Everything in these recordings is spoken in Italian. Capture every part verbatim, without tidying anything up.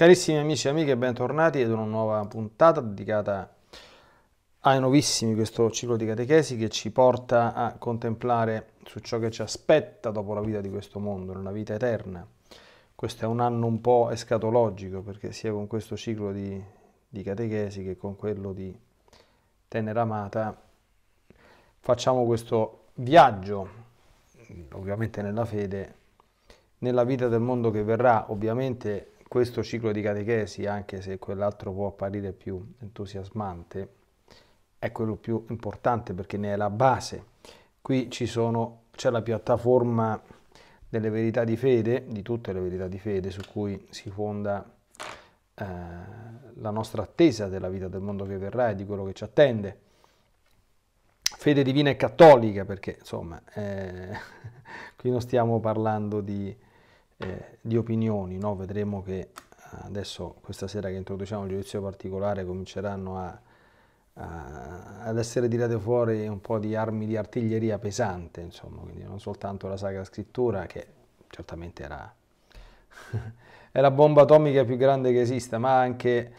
Carissimi amici e amiche, bentornati ad una nuova puntata dedicata ai Novissimi, questo ciclo di catechesi che ci porta a contemplare su ciò che ci aspetta dopo la vita di questo mondo, una vita eterna. Questo è un anno un po' escatologico, perché sia con questo ciclo di, di catechesi che con quello di Tenera Amata facciamo questo viaggio, ovviamente nella fede, nella vita del mondo che verrà. Ovviamente questo ciclo di catechesi, anche se quell'altro può apparire più entusiasmante, è quello più importante perché ne è la base. Qui ci sono, c'è la piattaforma delle verità di fede, di tutte le verità di fede, su cui si fonda eh, la nostra attesa della vita del mondo che verrà e di quello che ci attende. Fede divina e cattolica, perché insomma eh, qui non stiamo parlando di... Eh, di opinioni, no? Vedremo che adesso, questa sera che introduciamo il giudizio particolare, cominceranno a, a, ad essere tirate fuori un po' di armi di artiglieria pesante, insomma, quindi non soltanto la Sacra Scrittura, che certamente era è la bomba atomica più grande che esista, ma anche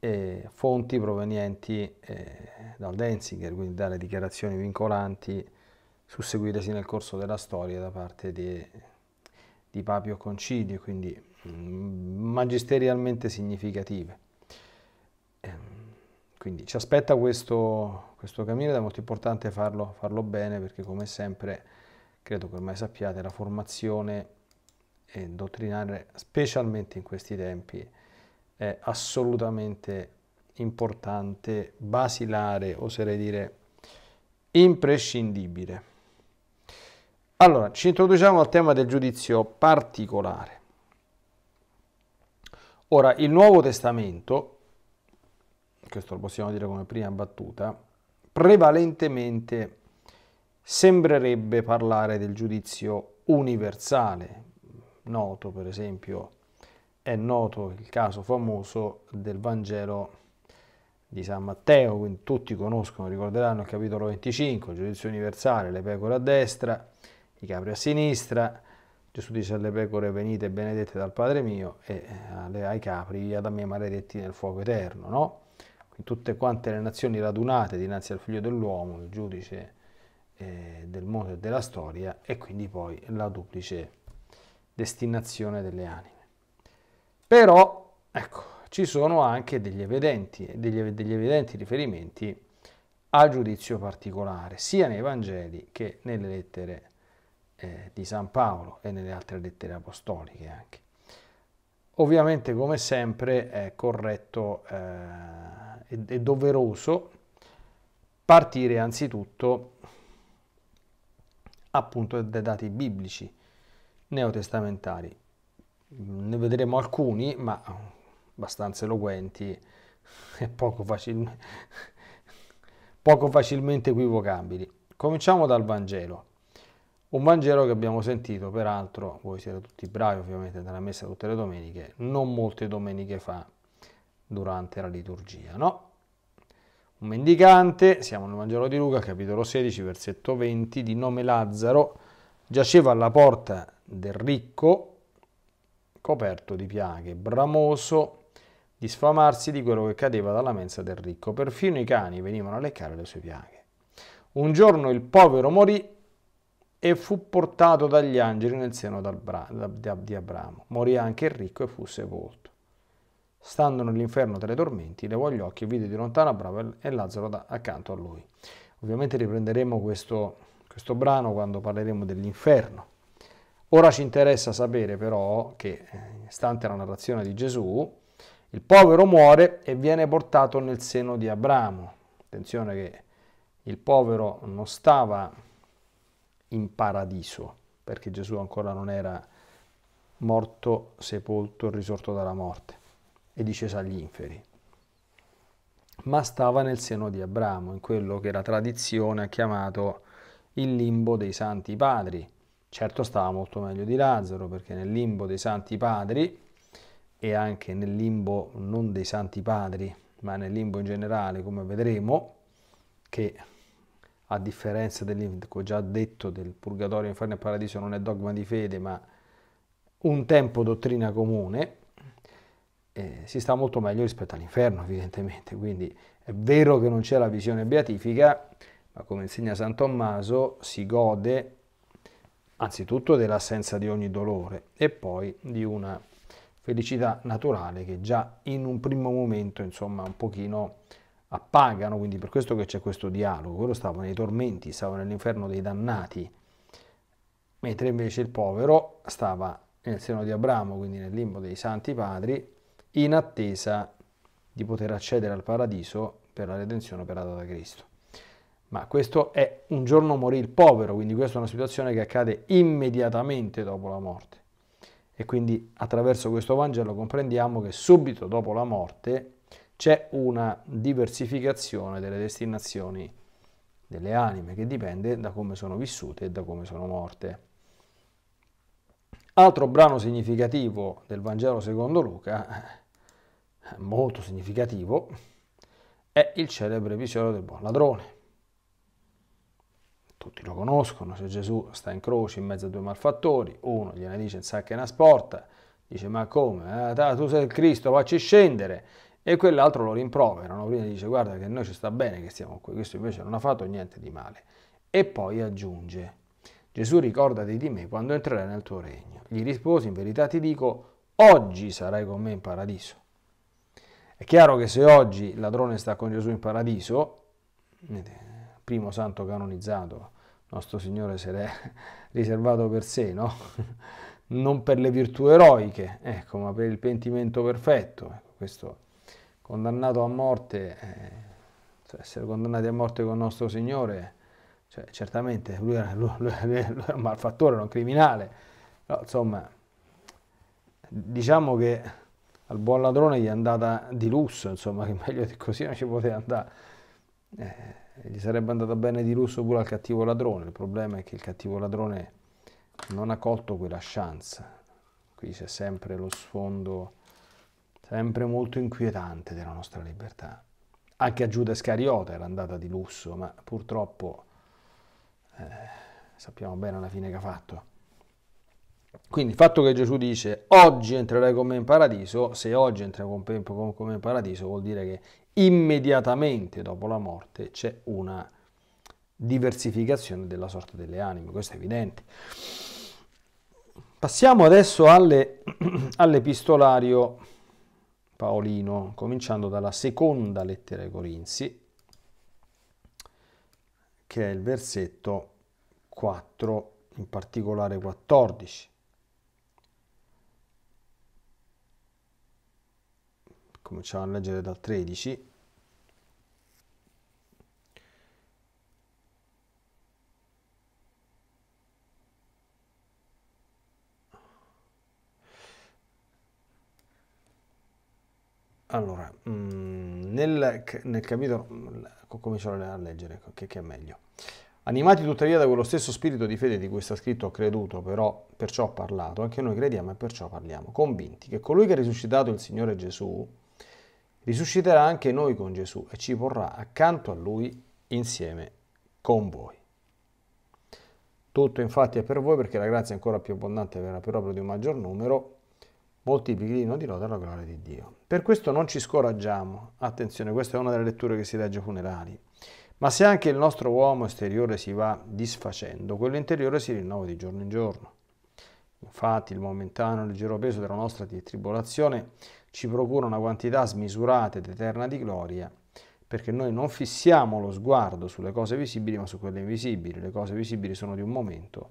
eh, fonti provenienti eh, dal Denzinger, quindi dalle dichiarazioni vincolanti susseguitesi nel corso della storia da parte di di papi o concili, quindi magisterialmente significative. Quindi ci aspetta questo, questo cammino ed è molto importante farlo, farlo bene, perché come sempre, credo che ormai sappiate, la formazione dottrinare, specialmente in questi tempi, è assolutamente importante, basilare, oserei dire imprescindibile. Allora, ci introduciamo al tema del giudizio particolare. Ora, il Nuovo Testamento, questo lo possiamo dire come prima battuta, prevalentemente sembrerebbe parlare del giudizio universale. Noto, per esempio, è noto il caso famoso del Vangelo di San Matteo, quindi tutti conoscono, ricorderanno il capitolo venticinque, il giudizio universale, le pecore a destra, i capri a sinistra. Gesù dice alle pecore: venite benedette dal Padre mio, e ai capri: via da me maledetti nel fuoco eterno, no? Quindi tutte quante le nazioni radunate dinanzi al Figlio dell'uomo, il giudice eh, del mondo e della storia, e quindi poi la duplice destinazione delle anime. Però, ecco, ci sono anche degli evidenti, degli, degli evidenti riferimenti al giudizio particolare, sia nei Vangeli che nelle lettere Eh, di San Paolo e nelle altre lettere apostoliche anche. Ovviamente, come sempre, è corretto eh, e, e doveroso partire anzitutto appunto dai dati biblici neotestamentari. Ne vedremo alcuni, ma abbastanza eloquenti e poco, facil- poco facilmente equivocabili. Cominciamo dal Vangelo. Un Vangelo che abbiamo sentito, peraltro, voi siete tutti bravi ovviamente nella messa tutte le domeniche, non molte domeniche fa durante la liturgia, no? Un mendicante, siamo nel Vangelo di Luca, capitolo sedici, versetto venti, di nome Lazzaro, giaceva alla porta del ricco, coperto di piaghe, bramoso di sfamarsi di quello che cadeva dalla mensa del ricco. Perfino i cani venivano a leccare le sue piaghe. Un giorno il povero morì e fu portato dagli angeli nel seno di Abramo. Morì anche il ricco e fu sepolto. Stando nell'inferno tra i tormenti, levò gli occhi e vide di lontano Abramo e Lazzaro accanto a lui. Ovviamente riprenderemo questo, questo brano quando parleremo dell'inferno. Ora ci interessa sapere però che, stante la narrazione di Gesù, il povero muore e viene portato nel seno di Abramo. Attenzione che il povero non stava in paradiso, perché Gesù ancora non era morto, sepolto, risorto dalla morte e disceso agli inferi, ma stava nel seno di Abramo, in quello che la tradizione ha chiamato il limbo dei Santi Padri. Certo, stava molto meglio di Lazzaro, perché nel limbo dei Santi Padri, e anche nel limbo non dei Santi Padri ma nel limbo in generale, come vedremo, che a differenza del, come già detto, del purgatorio, inferno e paradiso, non è dogma di fede ma un tempo dottrina comune, eh, si sta molto meglio rispetto all'inferno, evidentemente. Quindi è vero che non c'è la visione beatifica, ma come insegna San Tommaso si gode anzitutto dell'assenza di ogni dolore e poi di una felicità naturale che già in un primo momento, insomma, un pochino appagano. Quindi per questo che c'è questo dialogo: quello stava nei tormenti, stava nell'inferno dei dannati, mentre invece il povero stava nel seno di Abramo, quindi nel limbo dei santi padri, in attesa di poter accedere al paradiso per la redenzione operata da Cristo. Ma questo è un giorno morì il povero, quindi questa è una situazione che accade immediatamente dopo la morte. E quindi attraverso questo Vangelo comprendiamo che subito dopo la morte c'è una diversificazione delle destinazioni delle anime, che dipende da come sono vissute e da come sono morte. Altro brano significativo del Vangelo secondo Luca, molto significativo, è il celebre episodio del buon ladrone. Tutti lo conoscono: se Gesù sta in croce in mezzo a due malfattori, uno gliene dice in sacca e una sporta, dice: ma come, eh, tu sei il Cristo, facci scendere, e quell'altro lo rimproverano, prima dice: guarda che noi ci sta bene che stiamo qui, questo invece non ha fatto niente di male. E poi aggiunge: Gesù, ricordati di me quando entrerai nel tuo regno. Gli rispose: in verità ti dico, oggi sarai con me in paradiso. È chiaro che se oggi il ladrone sta con Gesù in paradiso, primo santo canonizzato, nostro Signore se l'è riservato per sé, no? Non per le virtù eroiche, ecco, ma per il pentimento perfetto. Questo condannato a morte, eh, cioè essere condannati a morte con nostro Signore, cioè, certamente lui era, lui, lui, lui era un malfattore, era un criminale, no, insomma, diciamo che al buon ladrone gli è andata di lusso, insomma, che meglio di così non ci poteva andare. Eh, gli sarebbe andata bene di lusso pure al cattivo ladrone. Il problema è che il cattivo ladrone non ha colto quella chance. Qui c'è sempre lo sfondo sempre molto inquietante della nostra libertà. Anche a Giuda Scariota era andata di lusso, ma purtroppo eh, sappiamo bene alla fine che ha fatto. Quindi il fatto che Gesù dice oggi entrerai con me in paradiso, se oggi entrerai con me in paradiso vuol dire che immediatamente dopo la morte c'è una diversificazione della sorte delle anime, questo è evidente. Passiamo adesso all'epistolario paolino, cominciando dalla seconda lettera ai Corinzi, che è il versetto quattro, in particolare quattordici. Cominciamo a leggere dal tredici. Allora, nel, nel capitolo, comincio a leggere, che, che è meglio. Animati tuttavia da quello stesso spirito di fede di cui sta scritto: ho creduto, però, perciò ho parlato, anche noi crediamo e perciò parliamo, convinti che colui che ha risuscitato il Signore Gesù risusciterà anche noi con Gesù e ci porrà accanto a Lui insieme con voi. Tutto infatti è per voi, perché la grazia ancora più abbondante verrà per opera di un maggior numero, moltiplichino di lode alla gloria di Dio. Per questo non ci scoraggiamo. Attenzione, questa è una delle letture che si legge ai funerali. Ma se anche il nostro uomo esteriore si va disfacendo, quello interiore si rinnova di giorno in giorno. Infatti il momentaneo leggero peso della nostra tribolazione ci procura una quantità smisurata ed eterna di gloria, perché noi non fissiamo lo sguardo sulle cose visibili ma su quelle invisibili. Le cose visibili sono di un momento,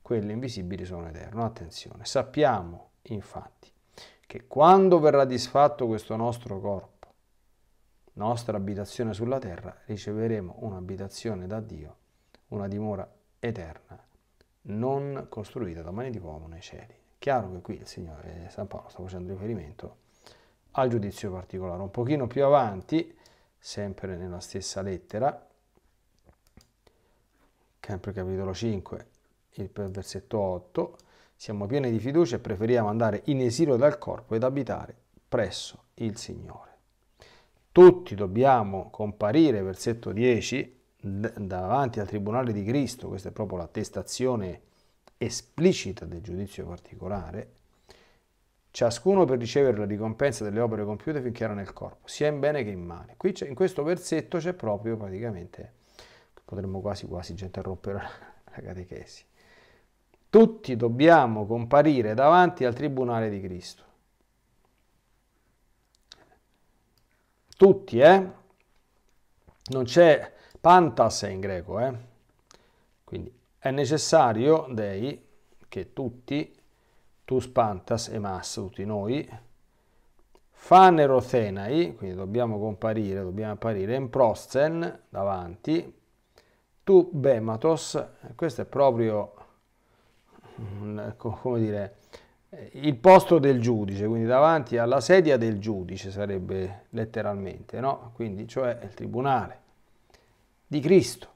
quelle invisibili sono eterne. Attenzione, sappiamo infatti che quando verrà disfatto questo nostro corpo, nostra abitazione sulla terra, riceveremo un'abitazione da Dio, una dimora eterna, non costruita da mani di uomo nei cieli. Chiaro che qui il Signore, San Paolo, sta facendo riferimento al giudizio particolare. Un pochino più avanti, sempre nella stessa lettera, sempre capitolo cinque, il versetto otto, siamo pieni di fiducia e preferiamo andare in esilio dal corpo ed abitare presso il Signore. Tutti dobbiamo comparire, versetto dieci, davanti al tribunale di Cristo. Questa è proprio l'attestazione esplicita del giudizio particolare. ciascuno per ricevere la ricompensa delle opere compiute finché era nel corpo, sia in bene che in male. Qui in questo versetto c'è proprio praticamente, potremmo quasi quasi interrompere la catechesi, tutti dobbiamo comparire davanti al tribunale di Cristo. Tutti, eh? Non c'è pantas in greco, eh? Quindi è necessario, dei, che tutti, tus pantas e mas, tutti noi, fanero thenai, quindi dobbiamo comparire, dobbiamo apparire, in prosten, davanti, tu bematos, questo è proprio, come dire, il posto del giudice, quindi davanti alla sedia del giudice sarebbe letteralmente, no? Quindi cioè il tribunale di Cristo,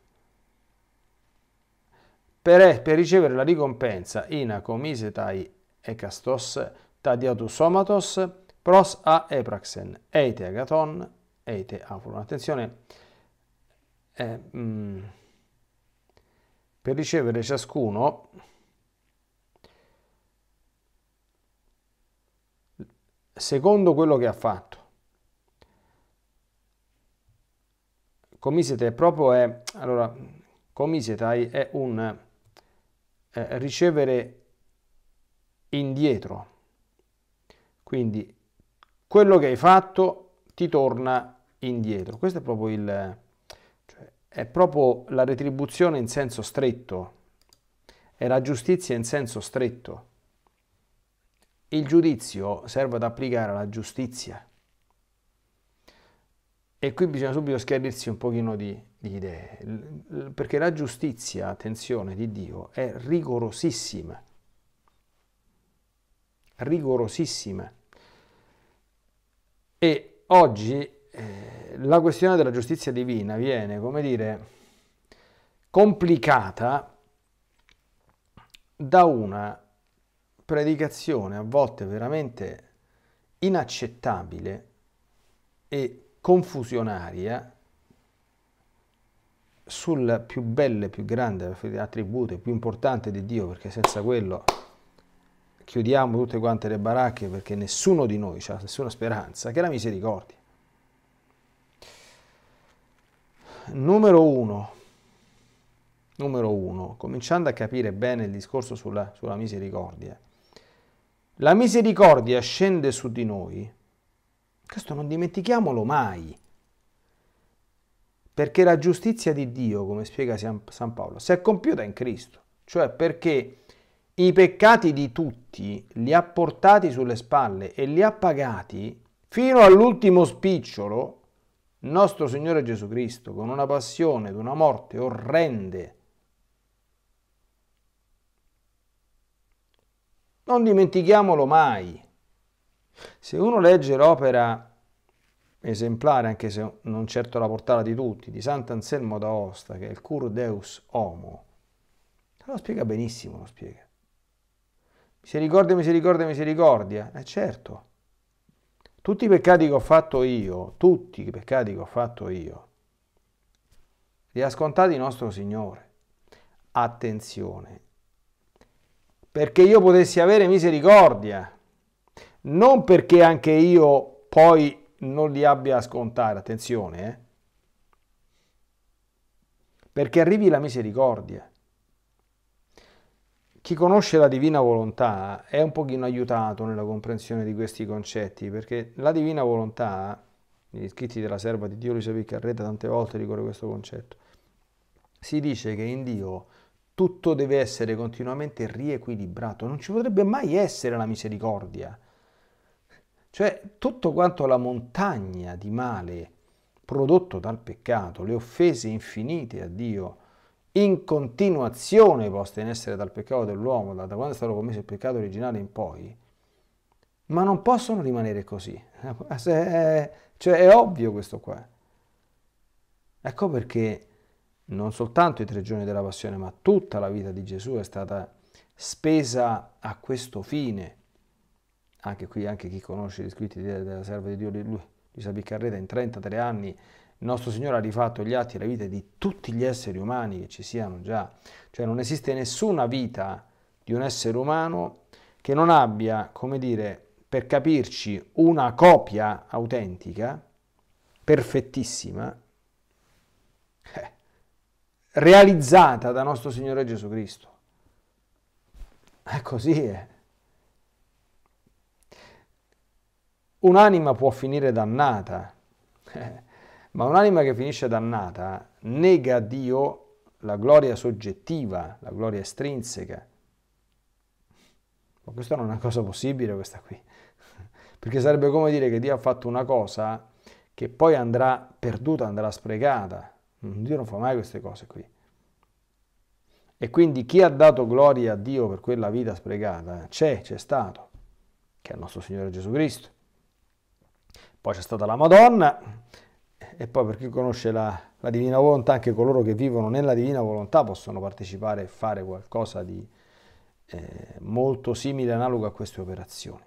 per, per ricevere la ricompensa ina comisetai ekastos tadiatus somatos pros a epraxen eite agaton eite afuron. Attenzione, eh, mh, per ricevere ciascuno secondo quello che ha fatto. Comisete proprio è, allora, comisetai è un eh, ricevere indietro. Quindi quello che hai fatto ti torna indietro. Questo è proprio il, cioè, è proprio la retribuzione in senso stretto, è la giustizia in senso stretto. Il giudizio serve ad applicare la giustizia, e qui bisogna subito schiarirsi un pochino di, di idee, perché la giustizia, attenzione, di Dio è rigorosissima, rigorosissima, e oggi eh, la questione della giustizia divina viene, come dire, complicata da una predicazione a volte veramente inaccettabile e confusionaria sul più bello, più grande attributo, più importante di Dio, perché senza quello chiudiamo tutte quante le baracche, perché nessuno di noi ha nessuna speranza, che è la misericordia. Numero uno, numero uno, cominciando a capire bene il discorso sulla, sulla misericordia. La misericordia scende su di noi, questo non dimentichiamolo mai, perché la giustizia di Dio, come spiega San Paolo, si è compiuta in Cristo, cioè perché i peccati di tutti li ha portati sulle spalle e li ha pagati fino all'ultimo spicciolo nostro Signore Gesù Cristo, con una passione ed una morte orrende. Non dimentichiamolo mai. Se uno legge l'opera esemplare, anche se non certo la portata di tutti, di Sant'Anselmo d'Aosta, che è il Cur Deus Homo, lo spiega benissimo, lo spiega. Misericordia, misericordia, misericordia. Eh certo, tutti i peccati che ho fatto io, tutti i peccati che ho fatto io, li ha scontati nostro Signore. Attenzione, perché io potessi avere misericordia, non perché anche io poi non li abbia a scontare, attenzione, eh? Perché arrivi la misericordia. Chi conosce la divina volontà è un pochino aiutato nella comprensione di questi concetti, perché la divina volontà, negli scritti della serva di Dio Luisa Piccarreta tante volte ricorre questo concetto, si dice che in Dio tutto deve essere continuamente riequilibrato, non ci potrebbe mai essere la misericordia. Cioè tutto quanto la montagna di male prodotto dal peccato, le offese infinite a Dio, in continuazione poste in essere dal peccato dell'uomo, da quando è stato commesso il peccato originale in poi, ma non possono rimanere così. Cioè è ovvio questo qua. Ecco perché non soltanto i tre giorni della passione, ma tutta la vita di Gesù è stata spesa a questo fine. Anche qui, anche chi conosce gli scritti della serva di Dio, Luisa Piccarreta, in trentatré anni, il nostro Signore ha rifatto gli atti e la vita di tutti gli esseri umani che ci siano già. Cioè non esiste nessuna vita di un essere umano che non abbia, come dire, per capirci, una copia autentica, perfettissima, eh, realizzata da nostro Signore Gesù Cristo. Eh, così è. Un'anima può finire dannata, eh, ma un'anima che finisce dannata nega a Dio la gloria soggettiva, la gloria estrinseca. Ma questa non è una cosa possibile, questa qui. Perché sarebbe come dire che Dio ha fatto una cosa che poi andrà perduta, andrà sprecata. Dio non fa mai queste cose qui. E quindi chi ha dato gloria a Dio per quella vita sprecata c'è, c'è stato, che è il nostro Signore Gesù Cristo. Poi c'è stata la Madonna, e poi per chi conosce la, la Divina Volontà, anche coloro che vivono nella Divina Volontà possono partecipare e fare qualcosa di eh, molto simile, analogo a queste operazioni.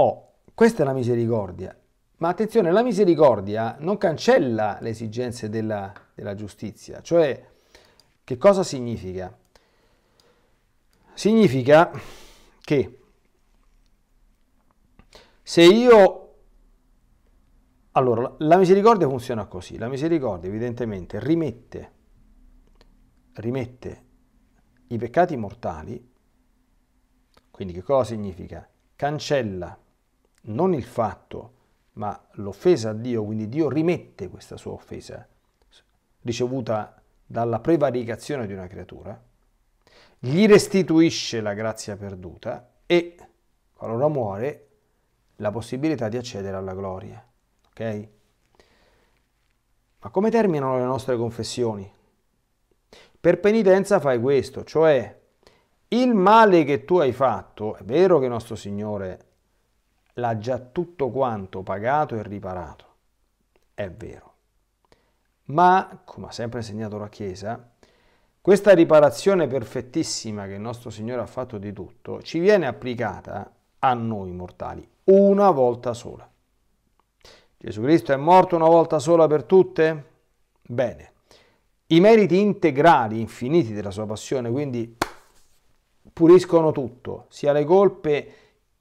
Oh, questa è la misericordia. Ma attenzione, la misericordia non cancella le esigenze della, della giustizia. Cioè, che cosa significa? Significa che se io... Allora, la misericordia funziona così. La misericordia evidentemente rimette, rimette i peccati mortali. Quindi che cosa significa? Cancella non il fatto, ma l'offesa a Dio, quindi Dio rimette questa sua offesa ricevuta dalla prevaricazione di una creatura, gli restituisce la grazia perduta e, qualora muore, la possibilità di accedere alla gloria. Ok? Ma come terminano le nostre confessioni? Per penitenza fai questo, cioè il male che tu hai fatto, è vero che il nostro Signore l'ha già tutto quanto pagato e riparato, è vero. Ma, come ha sempre insegnato la Chiesa, questa riparazione perfettissima che il nostro Signore ha fatto di tutto, ci viene applicata a noi mortali una volta sola. Gesù Cristo è morto una volta sola per tutte? Bene. I meriti integrali, infiniti della sua passione, quindi puliscono tutto, sia le colpe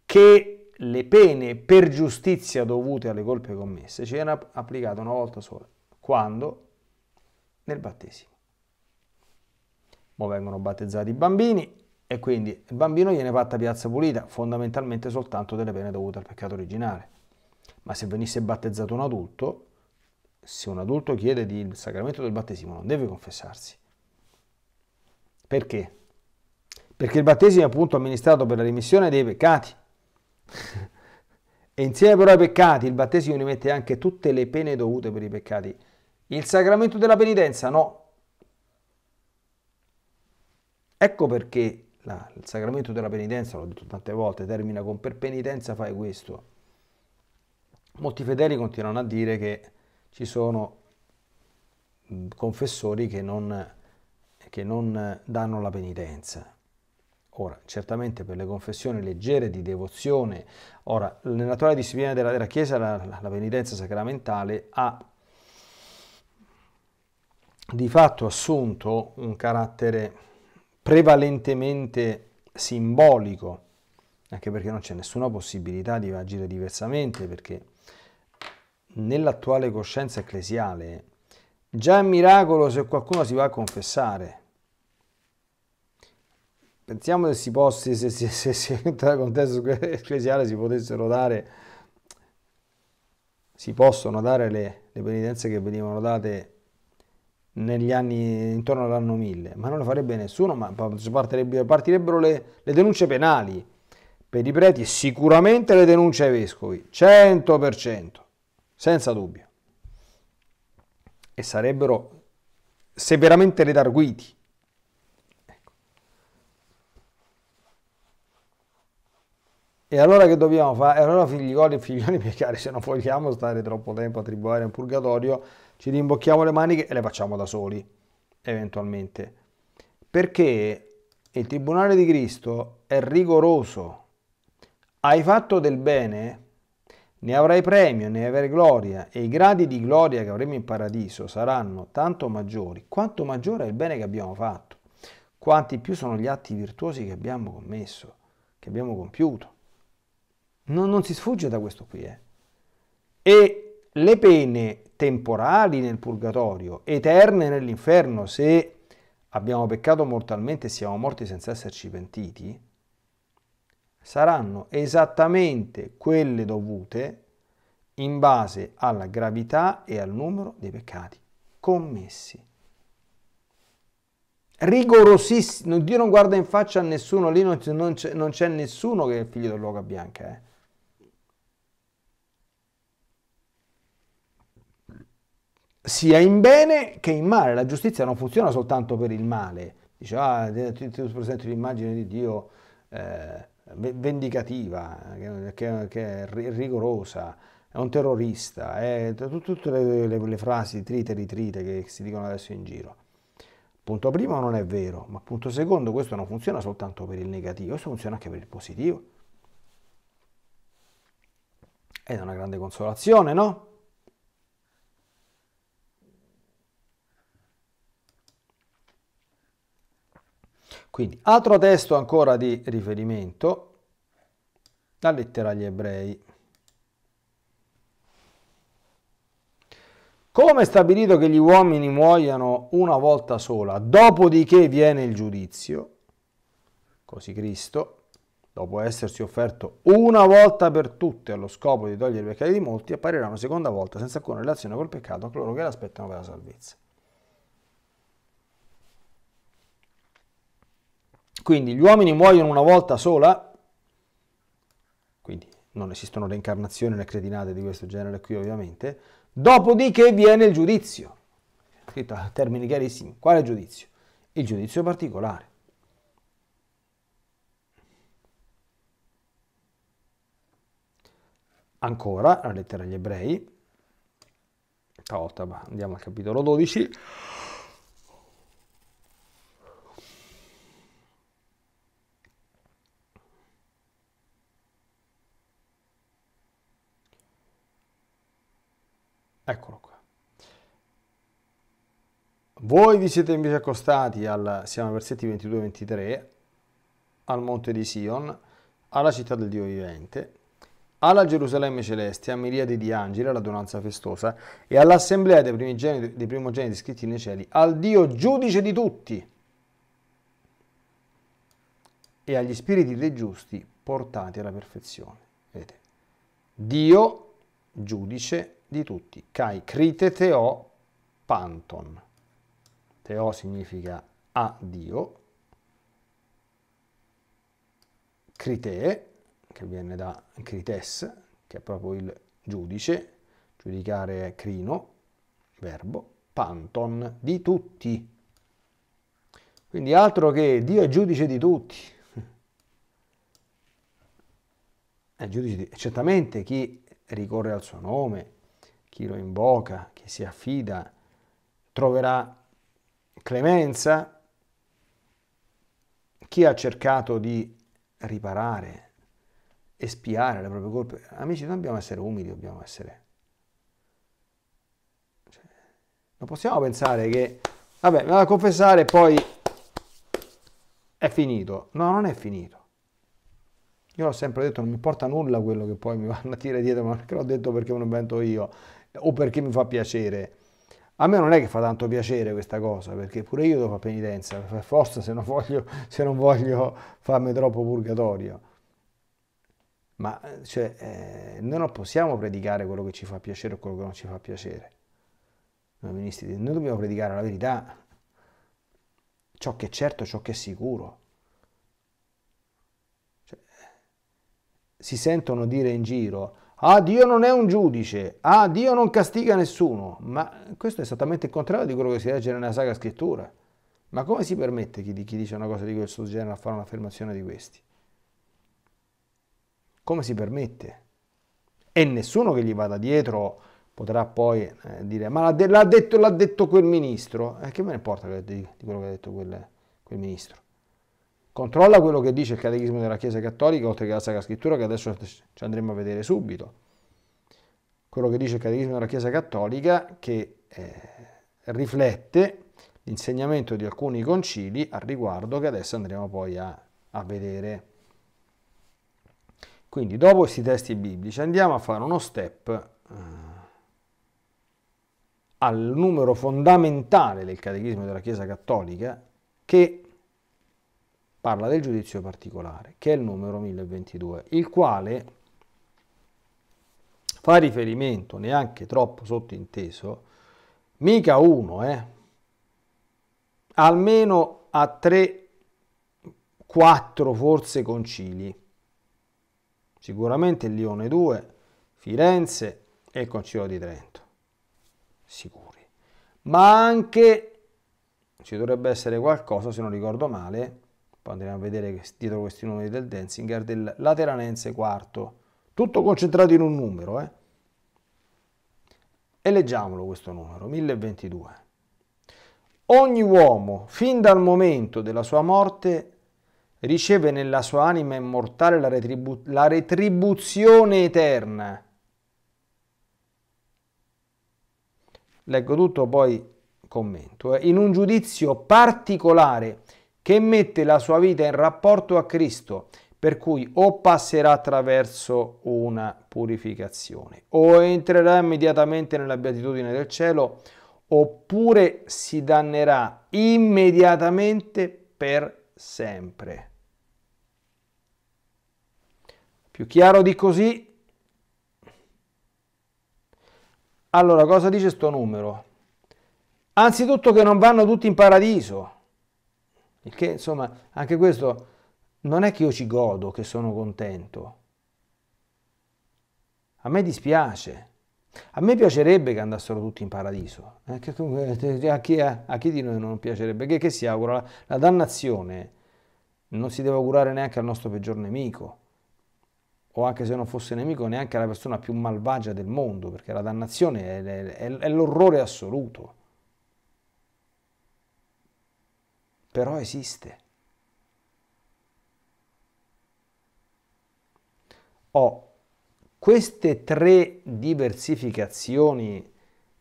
che le pene per giustizia dovute alle colpe commesse, ci viene applicata una volta sola. Quando? Nel battesimo. Mo vengono battezzati i bambini e quindi il bambino viene fatta piazza pulita, fondamentalmente soltanto delle pene dovute al peccato originale. Ma se venisse battezzato un adulto, se un adulto chiede il sacramento del battesimo non deve confessarsi. Perché? Perché il battesimo è appunto amministrato per la remissione dei peccati. E insieme però ai peccati il battesimo rimette anche tutte le pene dovute per i peccati. Il sacramento della penitenza no. Ecco perché la, il sacramento della penitenza, l'ho detto tante volte, termina con per penitenza fai questo. Molti fedeli continuano a dire che ci sono confessori che non, che non danno la penitenza. Ora, certamente per le confessioni leggere di devozione, ora, nell'attuale disciplina della, della Chiesa la, la penitenza sacramentale ha di fatto assunto un carattere prevalentemente simbolico, anche perché non c'è nessuna possibilità di agire diversamente, perché nell'attuale coscienza ecclesiale già è un miracolo se qualcuno si va a confessare. Pensiamo se si possa, se, se, se, se nel contesto ecclesiale si potessero dare, si possono dare le, le penitenze che venivano date negli anni, intorno all'anno mille, ma non le farebbe nessuno, ma partirebbero, partirebbero le, le denunce penali per i preti, sicuramente le denunce ai vescovi, cento per cento, senza dubbio, e sarebbero severamente redarguiti. E allora che dobbiamo fare? E allora figlioli e figlioli miei cari, se non vogliamo stare troppo tempo a tribulare in purgatorio, ci rimbocchiamo le maniche e le facciamo da soli, eventualmente. Perché il Tribunale di Cristo è rigoroso. Hai fatto del bene, ne avrai premio, ne avrai gloria, e i gradi di gloria che avremo in paradiso saranno tanto maggiori, quanto maggiore è il bene che abbiamo fatto. quanti più sono gli atti virtuosi che abbiamo commesso, che abbiamo compiuto. Non, non si sfugge da questo qui. Eh. E le pene temporali nel purgatorio, eterne nell'inferno, se abbiamo peccato mortalmente e siamo morti senza esserci pentiti, saranno esattamente quelle dovute in base alla gravità e al numero dei peccati commessi. Rigorosissimo, Dio non guarda in faccia a nessuno, lì non c'è nessuno che è il figlio dell'uoca bianca. Eh. Sia in bene che in male, la giustizia non funziona soltanto per il male. Dice, ah, ti, ti presento l'immagine di Dio eh, vendicativa, che, che, che è rigorosa, è un terrorista, è tutte le, le, le frasi trite e ritrite che si dicono adesso in giro. Punto primo, non è vero, ma punto secondo, questo non funziona soltanto per il negativo, questo funziona anche per il positivo. Ed è una grande consolazione, no? Quindi, altro testo ancora di riferimento, la lettera agli Ebrei. Come è stabilito che gli uomini muoiano una volta sola, dopodiché viene il giudizio, così Cristo, dopo essersi offerto una volta per tutte allo scopo di togliere i peccati di molti, apparirà una seconda volta senza alcuna relazione col peccato a coloro che l'aspettano per la salvezza. Quindi gli uomini muoiono una volta sola, quindi non esistono reincarnazioni né cretinate di questo genere qui ovviamente, dopodiché viene il giudizio, scritto a termini chiarissimi, quale giudizio? Il giudizio particolare. Ancora la lettera agli Ebrei, stavolta andiamo al capitolo dodici. Eccolo qua. Voi vi siete invece accostati al, siamo ai versetti ventidue ventitré, al monte di Sion, alla città del Dio vivente, alla Gerusalemme celeste, a miriadi di angeli, all'adunanza festosa e all'assemblea dei primogeniti, dei primogeniti scritti nei cieli, al Dio giudice di tutti e agli spiriti dei giusti portati alla perfezione. Vedete? Dio giudice di tutti, kai crite teo panton, teo significa a Dio, crite che viene da crites, che è proprio il giudice, giudicare crino, verbo, panton, di tutti, quindi altro che Dio è giudice di tutti, è giudice di... certamente chi ricorre al suo nome, chi lo invoca, chi si affida, troverà clemenza. Chi ha cercato di riparare, espiare le proprie colpe. Amici, noi dobbiamo essere umili, dobbiamo essere... Cioè, non possiamo pensare che, vabbè, mi vado a confessare e poi è finito. No, non è finito. Io l'ho sempre detto, non mi importa nulla quello che poi mi vanno a tirare dietro, ma perché l'ho detto, perché me lo invento io, o perché mi fa piacere. A me non è che fa tanto piacere questa cosa, perché pure io devo fare penitenza, per forza, se non voglio, se non voglio farmi troppo purgatorio. Ma cioè, eh, noi non possiamo predicare quello che ci fa piacere o quello che non ci fa piacere. Noi ministri, noi dobbiamo predicare la verità, ciò che è certo, ciò che è sicuro. Cioè, si sentono dire in giro... Ah, Dio non è un giudice, ah, Dio non castiga nessuno, ma questo è esattamente il contrario di quello che si legge nella Sacra Scrittura. Ma come si permette chi, chi dice una cosa di questo genere a fare un'affermazione di questi? Come si permette? E nessuno che gli vada dietro potrà poi eh, dire, ma l'ha de detto, l'ha detto quel ministro, eh, che me ne importa di, di quello che ha detto quel, quel ministro? Controlla quello che dice il Catechismo della Chiesa Cattolica, oltre che la Sacra Scrittura, che adesso ci andremo a vedere subito. Quello che dice il Catechismo della Chiesa Cattolica, che eh, riflette insegnamento di alcuni concili al riguardo, che adesso andremo poi a, a vedere. Quindi, dopo questi testi biblici, andiamo a fare uno step eh, al numero fondamentale del Catechismo della Chiesa Cattolica, che parla del giudizio particolare, che è il numero mille ventidue, il quale fa riferimento, neanche troppo sottinteso, mica uno, eh, almeno a tre, quattro forse concili, sicuramente Lione due, Firenze e il Concilio di Trento, sicuri, ma anche, ci dovrebbe essere qualcosa, se non ricordo male, andremo a vedere dietro questi numeri del Denzinger, del Lateranense quarto, tutto concentrato in un numero, eh? E leggiamolo questo numero, mille ventidue. Ogni uomo, fin dal momento della sua morte, riceve nella sua anima immortale la, retribu la retribuzione eterna. Leggo tutto, poi commento. Eh? In un giudizio particolare, che mette la sua vita in rapporto a Cristo, per cui o passerà attraverso una purificazione, o entrerà immediatamente nella beatitudine del cielo, oppure si dannerà immediatamente per sempre. Più chiaro di così? Allora, cosa dice sto numero? Anzitutto che non vanno tutti in paradiso. Il che, insomma, anche questo non è che io ci godo, che sono contento. A me dispiace. A me piacerebbe che andassero tutti in paradiso. Eh, a, chi, a chi di noi non piacerebbe? Che, che si augura? La, la dannazione non si deve augurare neanche al nostro peggior nemico. O anche se non fosse nemico, neanche alla persona più malvagia del mondo, perché la dannazione è, è, è l'orrore assoluto. Però esiste. Oh, queste tre diversificazioni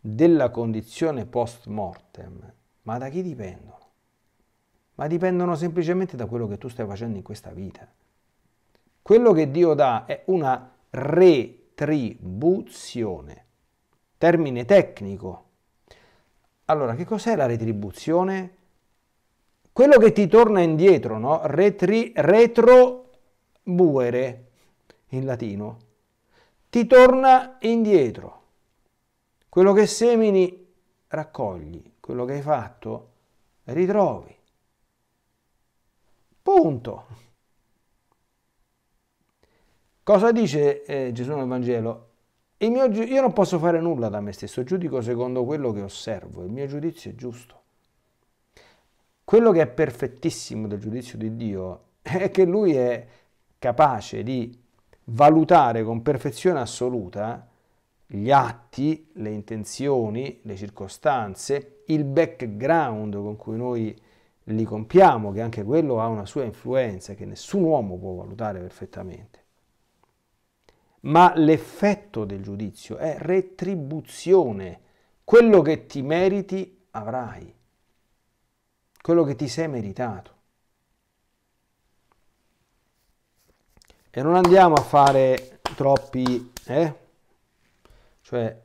della condizione post mortem, ma da chi dipendono? Ma dipendono semplicemente da quello che tu stai facendo in questa vita. Quello che Dio dà è una retribuzione, termine tecnico. Allora, che cos'è la retribuzione? Quello che ti torna indietro, no? Retri, retrobuere, in latino. Ti torna indietro. Quello che semini, raccogli. Quello che hai fatto, ritrovi. Punto. Cosa dice eh, Gesù nel Vangelo? Il mio, io non posso fare nulla da me stesso, giudico secondo quello che osservo. Il mio giudizio è giusto. Quello che è perfettissimo del giudizio di Dio è che Lui è capace di valutare con perfezione assoluta gli atti, le intenzioni, le circostanze, il background con cui noi li compiamo, che anche quello ha una sua influenza, che nessun uomo può valutare perfettamente. Ma l'effetto del giudizio è retribuzione. Quello che ti meriti avrai. Quello che ti sei meritato. E non andiamo a fare troppi, eh? Cioè,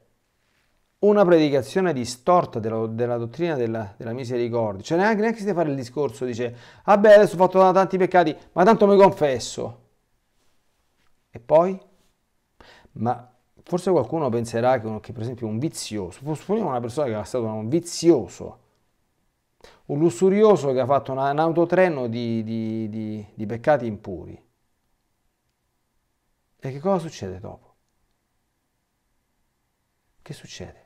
una predicazione distorta della, della dottrina della, della misericordia. Cioè, neanche, neanche si deve fare il discorso, dice, vabbè, adesso ho fatto tanti peccati, ma tanto mi confesso. E poi? Ma forse qualcuno penserà che, che per esempio, un vizioso, supponiamo una persona che è stato un vizioso, un lussurioso che ha fatto una, un autotreno di, di, di, di peccati impuri. E che cosa succede dopo? Che succede?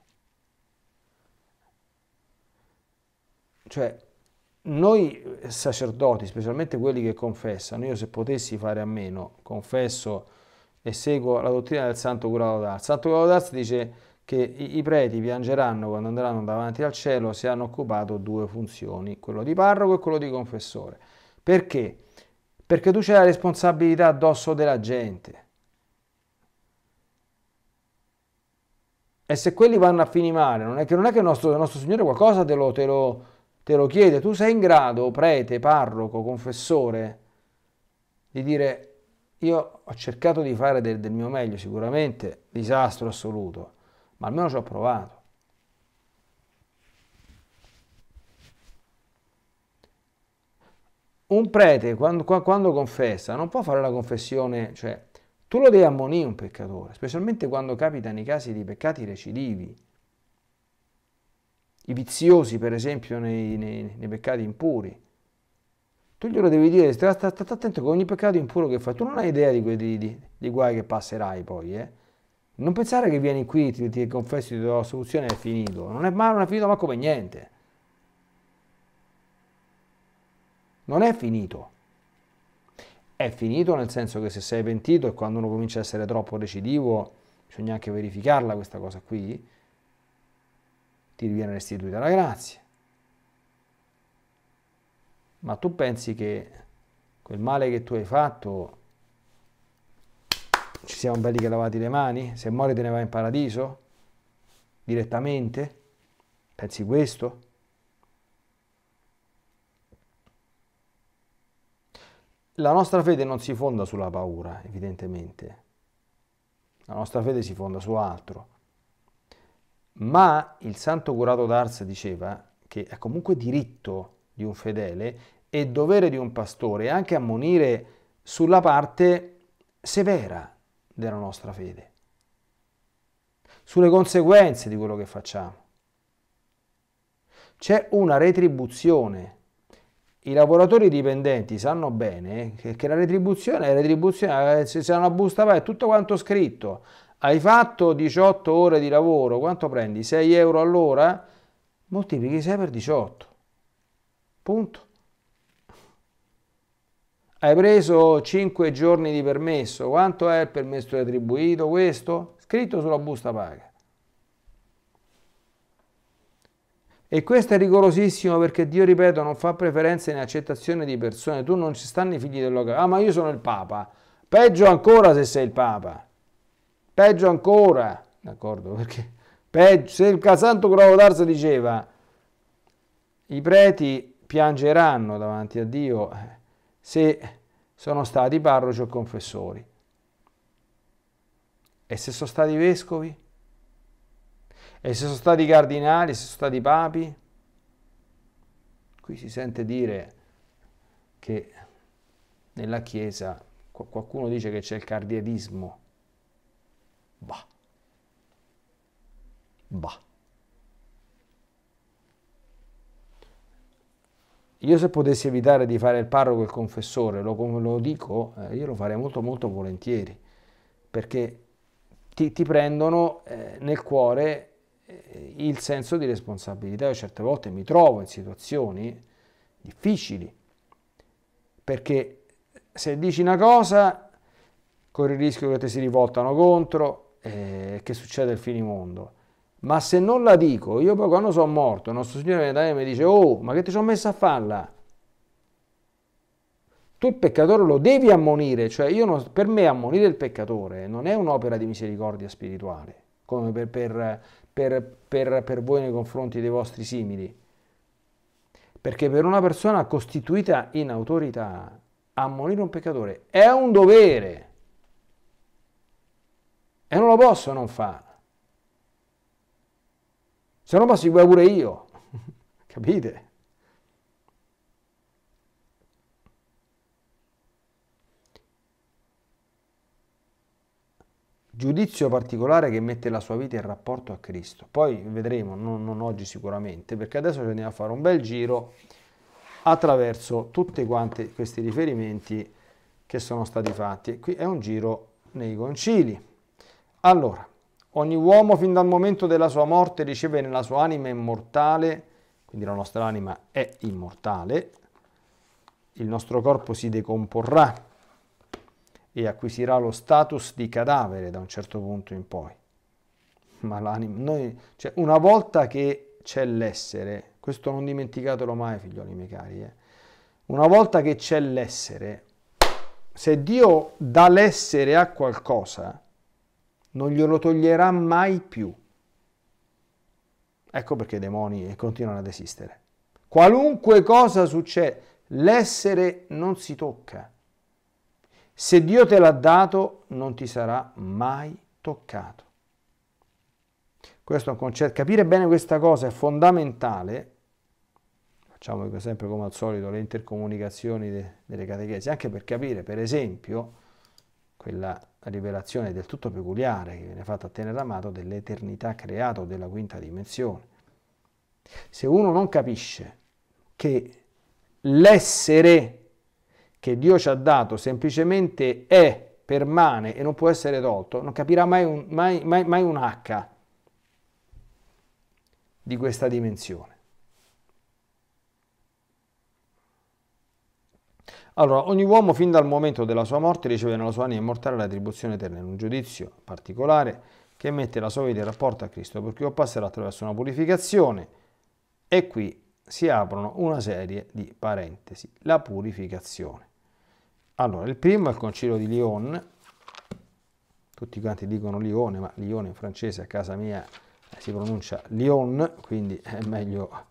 Cioè, noi sacerdoti, specialmente quelli che confessano, io se potessi fare a meno, confesso e seguo la dottrina del Santo Curato d'Ars. Santo Curato d'Ars dice che i preti piangeranno quando andranno davanti al cielo se hanno occupato due funzioni, quello di parroco e quello di confessore. Perché? Perché tu c'hai la responsabilità addosso della gente. E se quelli vanno a finire male, non è che, non è che il nostro, il nostro Signore qualcosa te lo, te lo, te lo chiede, tu sei in grado, prete, parroco, confessore, di dire: io ho cercato di fare del, del mio meglio, sicuramente disastro assoluto, ma almeno ci ho provato. Un prete quando, quando confessa non può fare la confessione, cioè tu lo devi ammonire un peccatore, specialmente quando capitano i casi di peccati recidivi, i viziosi per esempio nei, nei, nei peccati impuri. Tu glielo devi dire, stai attento con ogni peccato impuro che fai, tu non hai idea di, di, di, di guai che passerai poi, eh? Non pensare che vieni qui, ti, ti confessi, ti do la soluzione e è finito, non è, ma, non è finito ma come niente. Non è finito. È finito nel senso che se sei pentito, e quando uno comincia a essere troppo recidivo, bisogna anche verificarla questa cosa qui, ti viene restituita la grazia. Ma tu pensi che quel male che tu hai fatto, ci siamo belli che lavati le mani? Se muori te ne vai in paradiso? Direttamente? Pensi questo? La nostra fede non si fonda sulla paura, evidentemente. La nostra fede si fonda su altro. Ma il Santo Curato d'Ars diceva che è comunque diritto di un fedele e dovere di un pastore anche ammonire sulla parte severa della nostra fede, sulle conseguenze di quello che facciamo. C'è una retribuzione. I lavoratori dipendenti sanno bene che la retribuzione è retribuzione, se c'è una busta è tutto quanto scritto. Hai fatto diciotto ore di lavoro, quanto prendi? sei euro all'ora? Moltiplichi sei per diciotto. Punto. Hai preso cinque giorni di permesso, quanto è il permesso retribuito questo? Scritto sulla busta paga. E questo è rigorosissimo perché Dio, ripeto, non fa preferenze né accettazione di persone. Tu non ci stanno i figli dell'Occidente. Ah, ma io sono il Papa. Peggio ancora se sei il Papa. Peggio ancora. D'accordo? Perché peggio, se il Santo Curato d'Ars diceva i preti piangeranno davanti a Dio se sono stati parroci o confessori. E se sono stati vescovi? E se sono stati cardinali, se sono stati papi? Qui si sente dire che nella Chiesa qualcuno dice che c'è il cardielismo. Bah. Bah. Io se potessi evitare di fare il parroco e il confessore, lo, come lo dico, eh, io lo farei molto molto volentieri, perché ti, ti prendono eh, nel cuore il senso di responsabilità. Io certe volte mi trovo in situazioni difficili perché se dici una cosa corri il rischio che ti si rivoltano contro e eh, che succede il finimondo. Ma se non la dico, io poi quando sono morto il nostro Signore mi dice: oh, ma che ti ci ho messo a farla? Tu il peccatore lo devi ammonire, cioè io non, per me ammonire il peccatore non è un'opera di misericordia spirituale come per, per Per, per, per voi nei confronti dei vostri simili, perché per una persona costituita in autorità ammonire un peccatore è un dovere e non lo posso non fare, se no posso pure io. Capite? Giudizio particolare che mette la sua vita in rapporto a Cristo. Poi vedremo, non, non oggi sicuramente, perché adesso ci andiamo a fare un bel giro attraverso tutti quanti questi riferimenti che sono stati fatti. Qui è un giro nei concili. Allora, ogni uomo fin dal momento della sua morte riceve nella sua anima immortale, quindi la nostra anima è immortale, il nostro corpo si decomporrà e acquisirà lo status di cadavere da un certo punto in poi. Ma l'anima, noi, cioè una volta che c'è l'essere, questo non dimenticatelo mai, figlioli miei cari, eh. Una volta che c'è l'essere, se Dio dà l'essere a qualcosa, non glielo toglierà mai più. Ecco perché i demoni continuano ad esistere. Qualunque cosa succede, l'essere non si tocca. Se Dio te l'ha dato, non ti sarà mai toccato. Questo è un concetto. Capire bene questa cosa è fondamentale. Facciamo sempre, come al solito, le intercomunicazioni de, delle catechesi, anche per capire, per esempio, quella rivelazione del tutto peculiare che viene fatta a Tenera Amata dell'eternità creata o della quinta dimensione. Se uno non capisce che l'essere che Dio ci ha dato semplicemente è, permane e non può essere tolto, non capirà mai un, mai, mai, mai un H di questa dimensione. Allora, ogni uomo fin dal momento della sua morte riceve nella sua anima immortale l'attribuzione eterna in un giudizio particolare che mette la sua vita in rapporto a Cristo, perché passerà attraverso una purificazione, e qui si aprono una serie di parentesi. La purificazione. Allora, il primo è il Concilio di Lyon. Tutti quanti dicono Lione, ma Lione in francese a casa mia si pronuncia Lyon, quindi è meglio